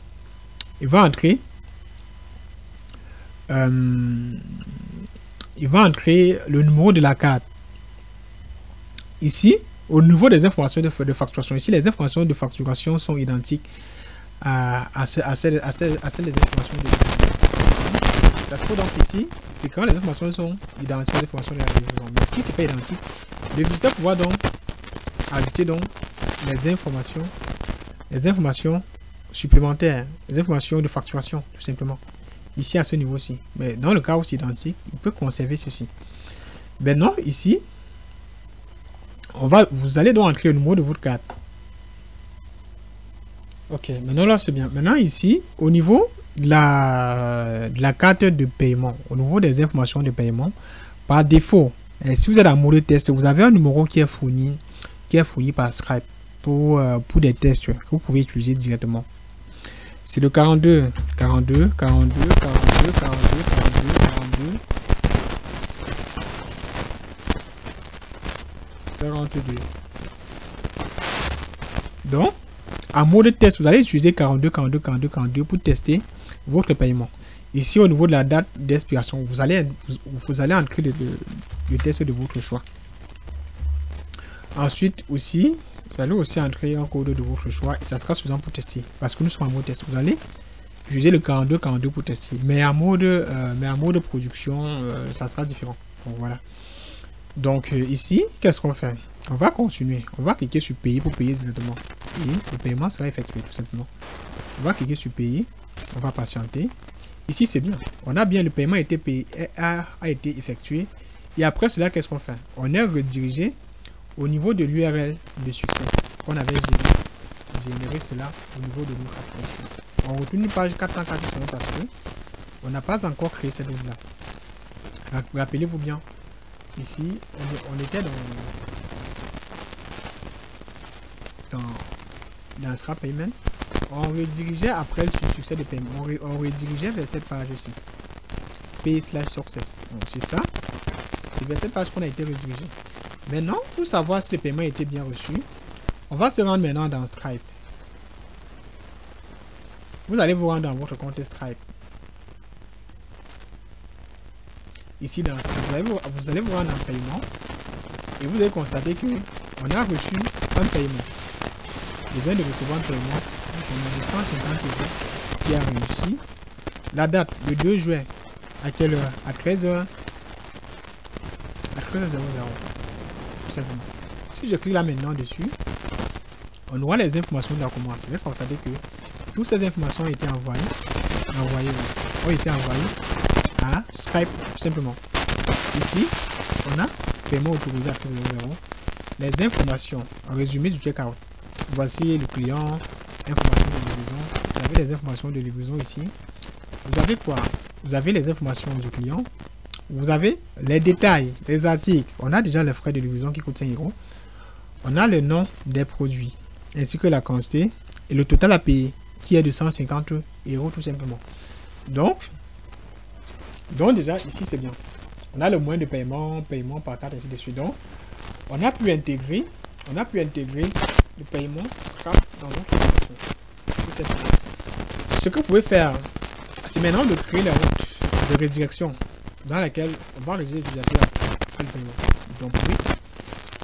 Il va entrer, euh, il va entrer le numéro de la carte. Ici, au niveau des informations de, de facturation, ici, les informations de facturation sont identiques à, à, à celles à celle, à celle des informations de ici. Ça se trouve donc ici, c'est quand les informations sont identiques aux informations de la livraison. Mais si ce n'est pas identique, le visiteur pourra donc ajouter donc les informations, les informations supplémentaires, les informations de facturation, tout simplement. Ici à ce niveau-ci. Mais dans le cas où c'est identique, il peut conserver ceci. Maintenant, ici, on va, vous allez donc entrer le numéro de votre carte. Ok, maintenant là c'est bien. Maintenant ici, au niveau la, la carte de paiement, au niveau des informations de paiement, par défaut, et si vous êtes amoureux de test, vous avez un numéro qui est fourni, qui est fourni par Stripe pour, euh, pour des tests que vous pouvez utiliser directement. C'est le quarante-deux, quarante-deux, quarante-deux, quarante-deux, quarante-deux, quarante-deux, quarante-deux. Donc, en mode test, vous allez utiliser quarante-deux, quarante-deux, quarante-deux pour tester votre paiement. Ici, au niveau de la date d'expiration, vous allez, vous, vous allez ancrer le, le, le test de votre choix. Ensuite, aussi, vous allez aussi entrer un code de votre choix et ça sera suffisant pour tester. Parce que nous sommes en mode test. Vous allez utiliser le quarante-deux, quarante-deux pour tester. Mais en mode, euh, mais en mode production, euh, ça sera différent. Donc, voilà. Donc, euh, ici, qu'est-ce qu'on fait? On va continuer. On va cliquer sur payer pour payer directement. Et le paiement sera effectué, tout simplement. On va cliquer sur payer. On va patienter. Ici, c'est bien. On a bien le paiement a été payé, a, a été effectué. Et après cela, qu'est-ce qu'on fait? On est redirigé au niveau de l'U R L de succès qu'on avait généré, généré cela au niveau de notre application. On retourne page quatre cent quatre-vingt-dix parce que on n'a pas encore créé cette ligne là. Rappelez-vous bien, ici, on, on était dans, dans, dans Stripe Payment. On redirigeait après le succès de paiement. On, re, on redirigeait vers cette page ici. Pay slash success. Donc c'est ça. C'est vers cette page qu'on a été redirigé. Maintenant, pour savoir si le paiement était bien reçu, on va se rendre maintenant dans Stripe. Vous allez vous rendre dans votre compte Stripe. Ici, dans Stripe, vous allez vous, vous, allez vous rendre dans paiement. Et vous allez constater que on a reçu un paiement. Je viens de recevoir un paiement de cent cinquante euros qui a réussi. La date, le deux juin, à quelle heure? À treize heures. À treize heures. Simplement. Si je clique là maintenant dessus, on aura les informations de la commande. Je vais constater que toutes ces informations ont été envoyées, envoyées, ont été envoyées à Stripe tout simplement. Ici, on a paiement autorisé à treize euros. Les informations en résumé du checkout. Voici le client, informations de livraison. Vous avez les informations de livraison ici. Vous avez quoi? Vous avez les informations du client. Vous avez les détails, les articles. On a déjà les frais de livraison qui coûtent cinq euros. On a le nom des produits, ainsi que la quantité et le total à payer, qui est de cent cinquante euros tout simplement. Donc, donc déjà ici c'est bien. On a le moyen de paiement, paiement par carte, ainsi de suite. Donc, on a pu intégrer, on a pu intégrer le paiement dans notre application. Ce que vous pouvez faire, c'est maintenant de créer la route de redirection dans laquelle on va rédiger l'utilisateur à le paiement. Donc, vous pouvez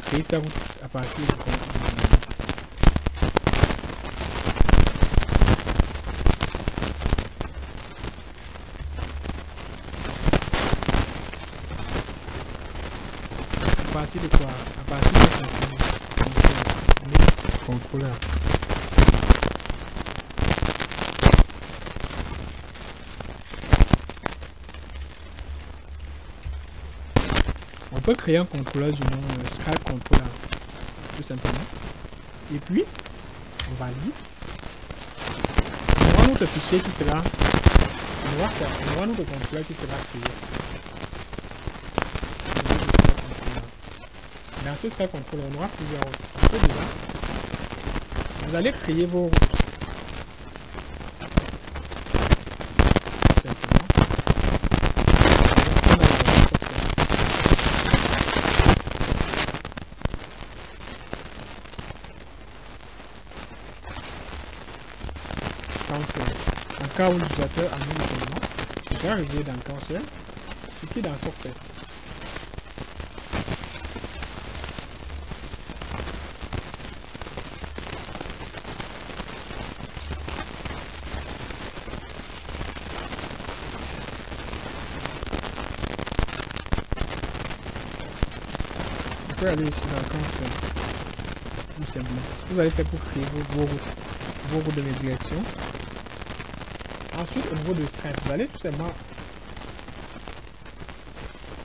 créer sa route à partir du compte. À partir de quoi? À partir de son contrôleur. On peut créer un contrôleur du nom euh, Stripe Controller tout simplement et puis on valide. On aura notre fichier qui sera, on aura, on aura notre contrôleur qui sera créé. Dans ce Stripe Controller on aura plusieurs routes. Déjà, vous allez créer vos routes tout simplement. En cas où l'utilisateur a mis le paiement, il sera réglé dans Cancel, ici dans Success. Vous pouvez aller ici dans Cancel, tout simplement. Ce que vous allez faire pour créer vos, vos, vos routes de redirection. Ensuite, au niveau de Stripe, vous allez tout simplement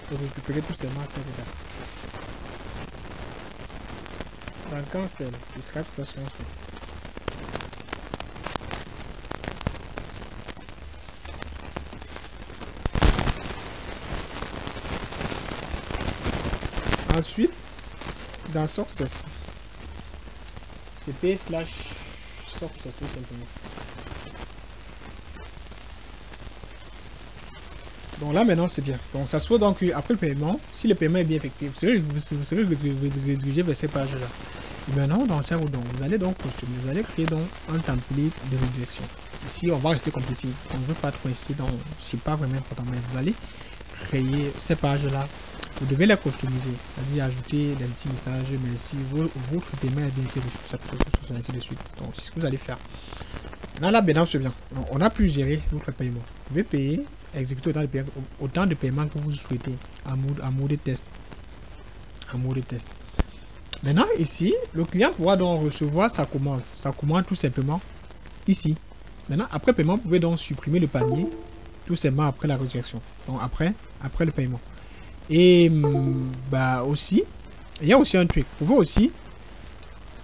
récupérer tout simplement ces data. Dans Cancel, c'est Stripe Station C. Ensuite, dans Success, cp slash Success tout simplement. Donc là maintenant c'est bien. Donc ça se voit donc après le paiement, si le paiement est bien effectif, vous serez, vous serez redirigé vers ces pages là. Et maintenant dans ça donc, vous allez donc construire, vous allez créer donc un template de redirection. Ici on va rester comme ici, on ne veut pas trop ici donc c'est pas vraiment important, mais vous allez créer ces pages là. Vous devez les customiser, c'est-à-dire ajouter des petits messages, mais si votre paiement est bien fait, ainsi de suite. Donc c'est ce que vous allez faire. Là, là maintenant c'est bien. Donc, on a pu gérer notre paiement. Vous pouvez payer. Exécuter autant de, paie autant de paiements que vous souhaitez en mode, en mode de test. En mode de test. Maintenant, ici, le client pourra donc recevoir sa commande. Sa commande tout simplement ici. Maintenant, après paiement, vous pouvez donc supprimer le panier tout simplement après la redirection. Donc, après, après le paiement. Et bah aussi, il y a aussi un truc. Vous pouvez aussi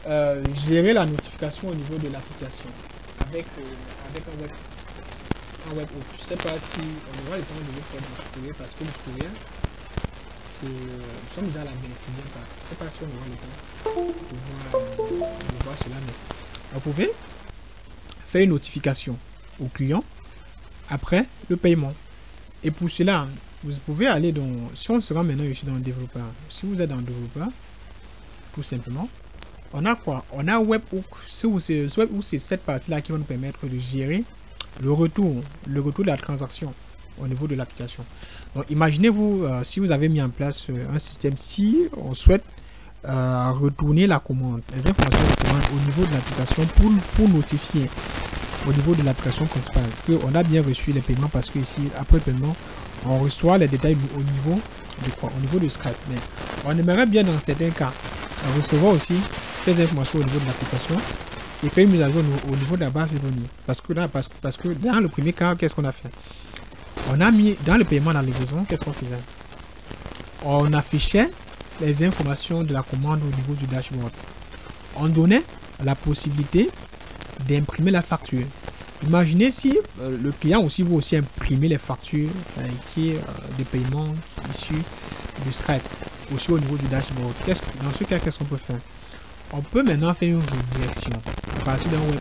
euh, gérer la notification au niveau de l'application avec, euh, avec un web. Webhook. Je ne sais pas si on aura le temps de vous faire un tutoriel parce que le tutoriel, c'est, nous sommes dans la vingt-sixième partie. Je ne sais pas si on aura le temps de voir, de voir cela, mais vous pouvez faire une notification au client après le paiement. Et pour cela, vous pouvez aller dans, si on se rend maintenant ici dans le développeur, si vous êtes dans le développeur, tout simplement, on a quoi? On a Webhook. C'est cette partie-là qui va nous permettre de gérer le retour, le retour de la transaction au niveau de l'application. Donc imaginez-vous euh, si vous avez mis en place euh, un système, si on souhaite euh, retourner la commande, les informations de commande au niveau de l'application pour, pour notifier au niveau de l'application principale qu'on a bien reçu les paiements, parce que ici après paiement on reçoit les détails au niveau de quoi? Au niveau de Stripe. Mais on aimerait bien dans certains cas recevoir aussi ces informations au niveau de l'application. Et faire une mise à jour au niveau de la base de données. Parce que là, parce, parce que dans le premier cas, qu'est-ce qu'on a fait? On a mis dans le paiement, dans la livraison, qu'est-ce qu'on faisait? On affichait les informations de la commande au niveau du dashboard. On donnait la possibilité d'imprimer la facture. Imaginez si euh, le client aussi vous aussi imprimer les factures euh, qui euh, de paiement issues du Stripe aussi au niveau du dashboard. Qu'est-ce que, dans ce cas, qu'est-ce qu'on peut faire? On peut maintenant faire une redirection à partir d'un webhook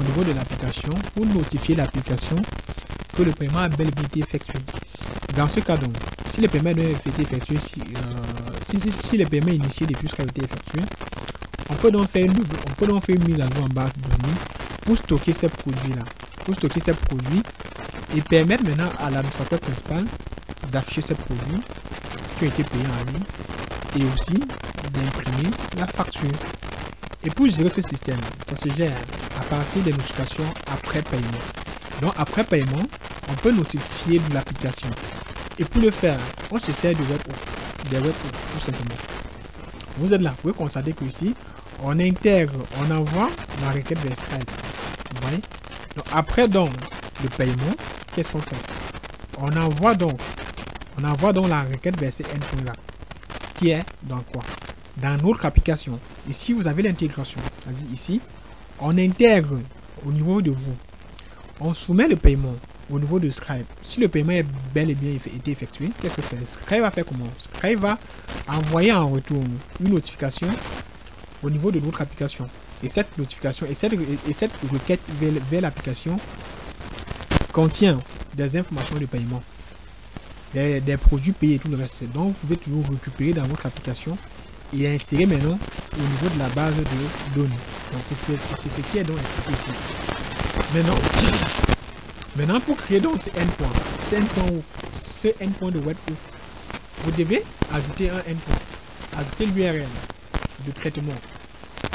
au niveau de l'application pour notifier l'application que le paiement a bel et bien été effectué. Dans ce cas donc, si le paiement doit être effectué, si, euh, si, si, si le paiement initié depuis ce qui a été effectué, on peut donc faire une, on peut donc faire une mise à jour en base de données pour stocker ces produits-là, pour stocker ces produits et permettre maintenant à l'administrateur principal d'afficher ces produits qui ont été payés en ligne et aussi d'imprimer la facture. Et pour gérer ce système, ça se gère à partir des notifications après paiement. Donc après paiement, on peut notifier de l'application. Et pour le faire, on se sert du webhook, des webhooks tout simplement. Vous êtes là, vous pouvez constater que ici, on intègre, on envoie la requête vers Stripe. Vous voyez? Donc après donc le paiement, qu'est-ce qu'on fait? On envoie donc, on envoie donc la requête vers ces endpoints là, qui est dans quoi? Dans notre application. Ici vous avez l'intégration, c'est-à-dire ici on intègre au niveau de vous, on soumet le paiement au niveau de Stripe. Si le paiement est bel et bien été effectué, qu'est-ce que fait Stripe? Va faire comment? Stripe va envoyer en retour une notification au niveau de notre application, et cette notification et cette, et cette requête vers, vers l'application contient des informations de paiement, des, des produits payés et tout le reste. Donc vous pouvez toujours récupérer dans votre application et insérer maintenant au niveau de la base de données. Donc c'est ce qui est donc expliqué ici. Maintenant, maintenant pour créer donc ces endpoints, ces endpoints, ce endpoint de webhook, vous devez ajouter un endpoint, ajouter l'U R L de traitement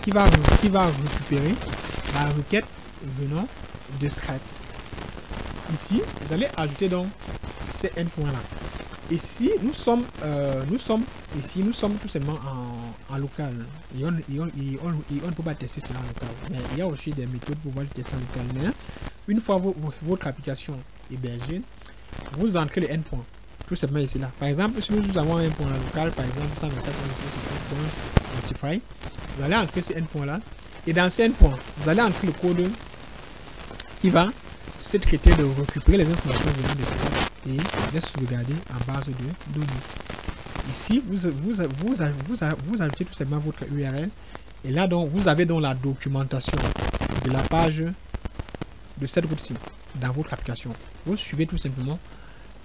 qui va, qui va récupérer la requête venant de Stripe. Ici, vous allez ajouter donc ces endpoints là. Ici, nous sommes, euh, nous sommes, ici, nous sommes tout simplement en, en local. Et on, et on, et on, et on ne peut pas tester cela en local. Mais il y a aussi des méthodes pour pouvoir le tester en local. Mais une fois vo, vo, votre application hébergée, vous entrez le endpoint. Tout simplement ici là. Par exemple, si nous avons un endpoint local, par exemple, cent vingt-sept point six point six point notify, vous allez entrer ce endpoint là. Et dans ce endpoint, vous allez entrer le code qui va se traiter de récupérer les informations venant de ça et de sauvegarder en base de données. Ici, vous, vous, vous, vous, vous ajoutez tout simplement votre U R L. Et là, donc, vous avez donc la documentation de la page de cette route-ci dans votre application. Vous suivez tout simplement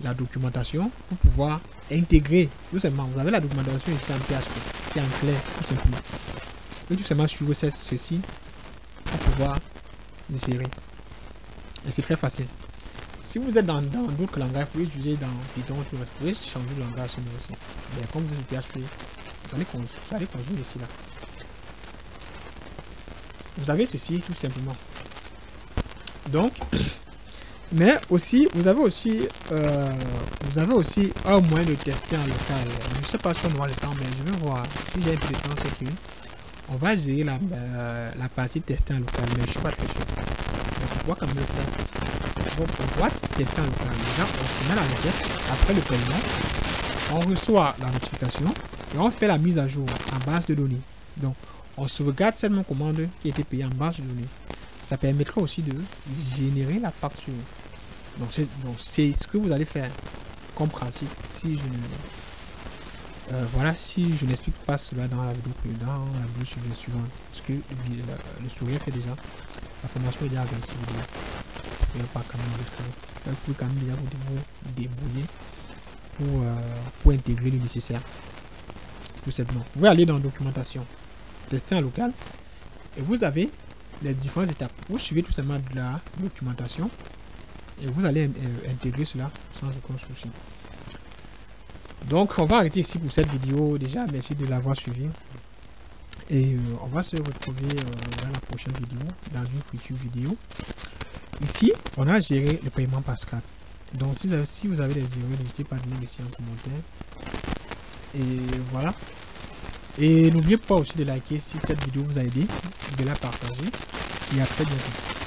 la documentation pour pouvoir intégrer. Tout simplement, vous avez la documentation ici en P H P, qui est en clair, tout simplement. Et tout simplement, suivez ceci pour pouvoir insérer. Et c'est très facile. Si vous êtes dans d'autres langages, vous pouvez utiliser dans Python, vous pouvez changer de langage sur nous aussi. Mais comme vous êtes P H P, vous allez construire ici là. Vous avez ceci tout simplement. Donc, mais aussi, vous avez aussi, euh, vous avez aussi un moyen de tester en local. Je ne sais pas si on aura le temps, mais je vais voir si j'ai une préférence c'est une. On va gérer la, euh, la partie tester en local, mais je ne suis pas très sûr. On voit quand même le faire. Donc, on voit tester en local. Déjà, on se met la requête après le paiement. On reçoit la notification et on fait la mise à jour en base de données. Donc, on sauvegarde seulement commande qui a été payée en base de données. Ça permettra aussi de générer la facture. Donc c'est ce que vous allez faire comme principe si je ne euh, voilà si je n'explique pas cela dans la vidéo dans la vidéo suivante. Parce que le, le, le sourire fait déjà. La formation est déjà vingt-six vidéos. Vous pouvez pas quand même vous, vous pouvez quand même déjà vous débrouiller pour, euh, pour intégrer le nécessaire. Tout simplement. Vous pouvez aller dans documentation. Tester en local et vous avez les différentes étapes. Vous suivez tout simplement de la documentation et vous allez euh, intégrer cela sans aucun souci. Donc on va arrêter ici pour cette vidéo. Déjà merci de l'avoir suivi et euh, on va se retrouver euh, dans la prochaine vidéo, dans une future vidéo. Ici on a géré le paiement par Stripe. Donc si vous avez, si vous avez des erreurs, n'hésitez pas à venir ici en commentaire et voilà. Et n'oubliez pas aussi de liker si cette vidéo vous a aidé, de la partager et à très bientôt.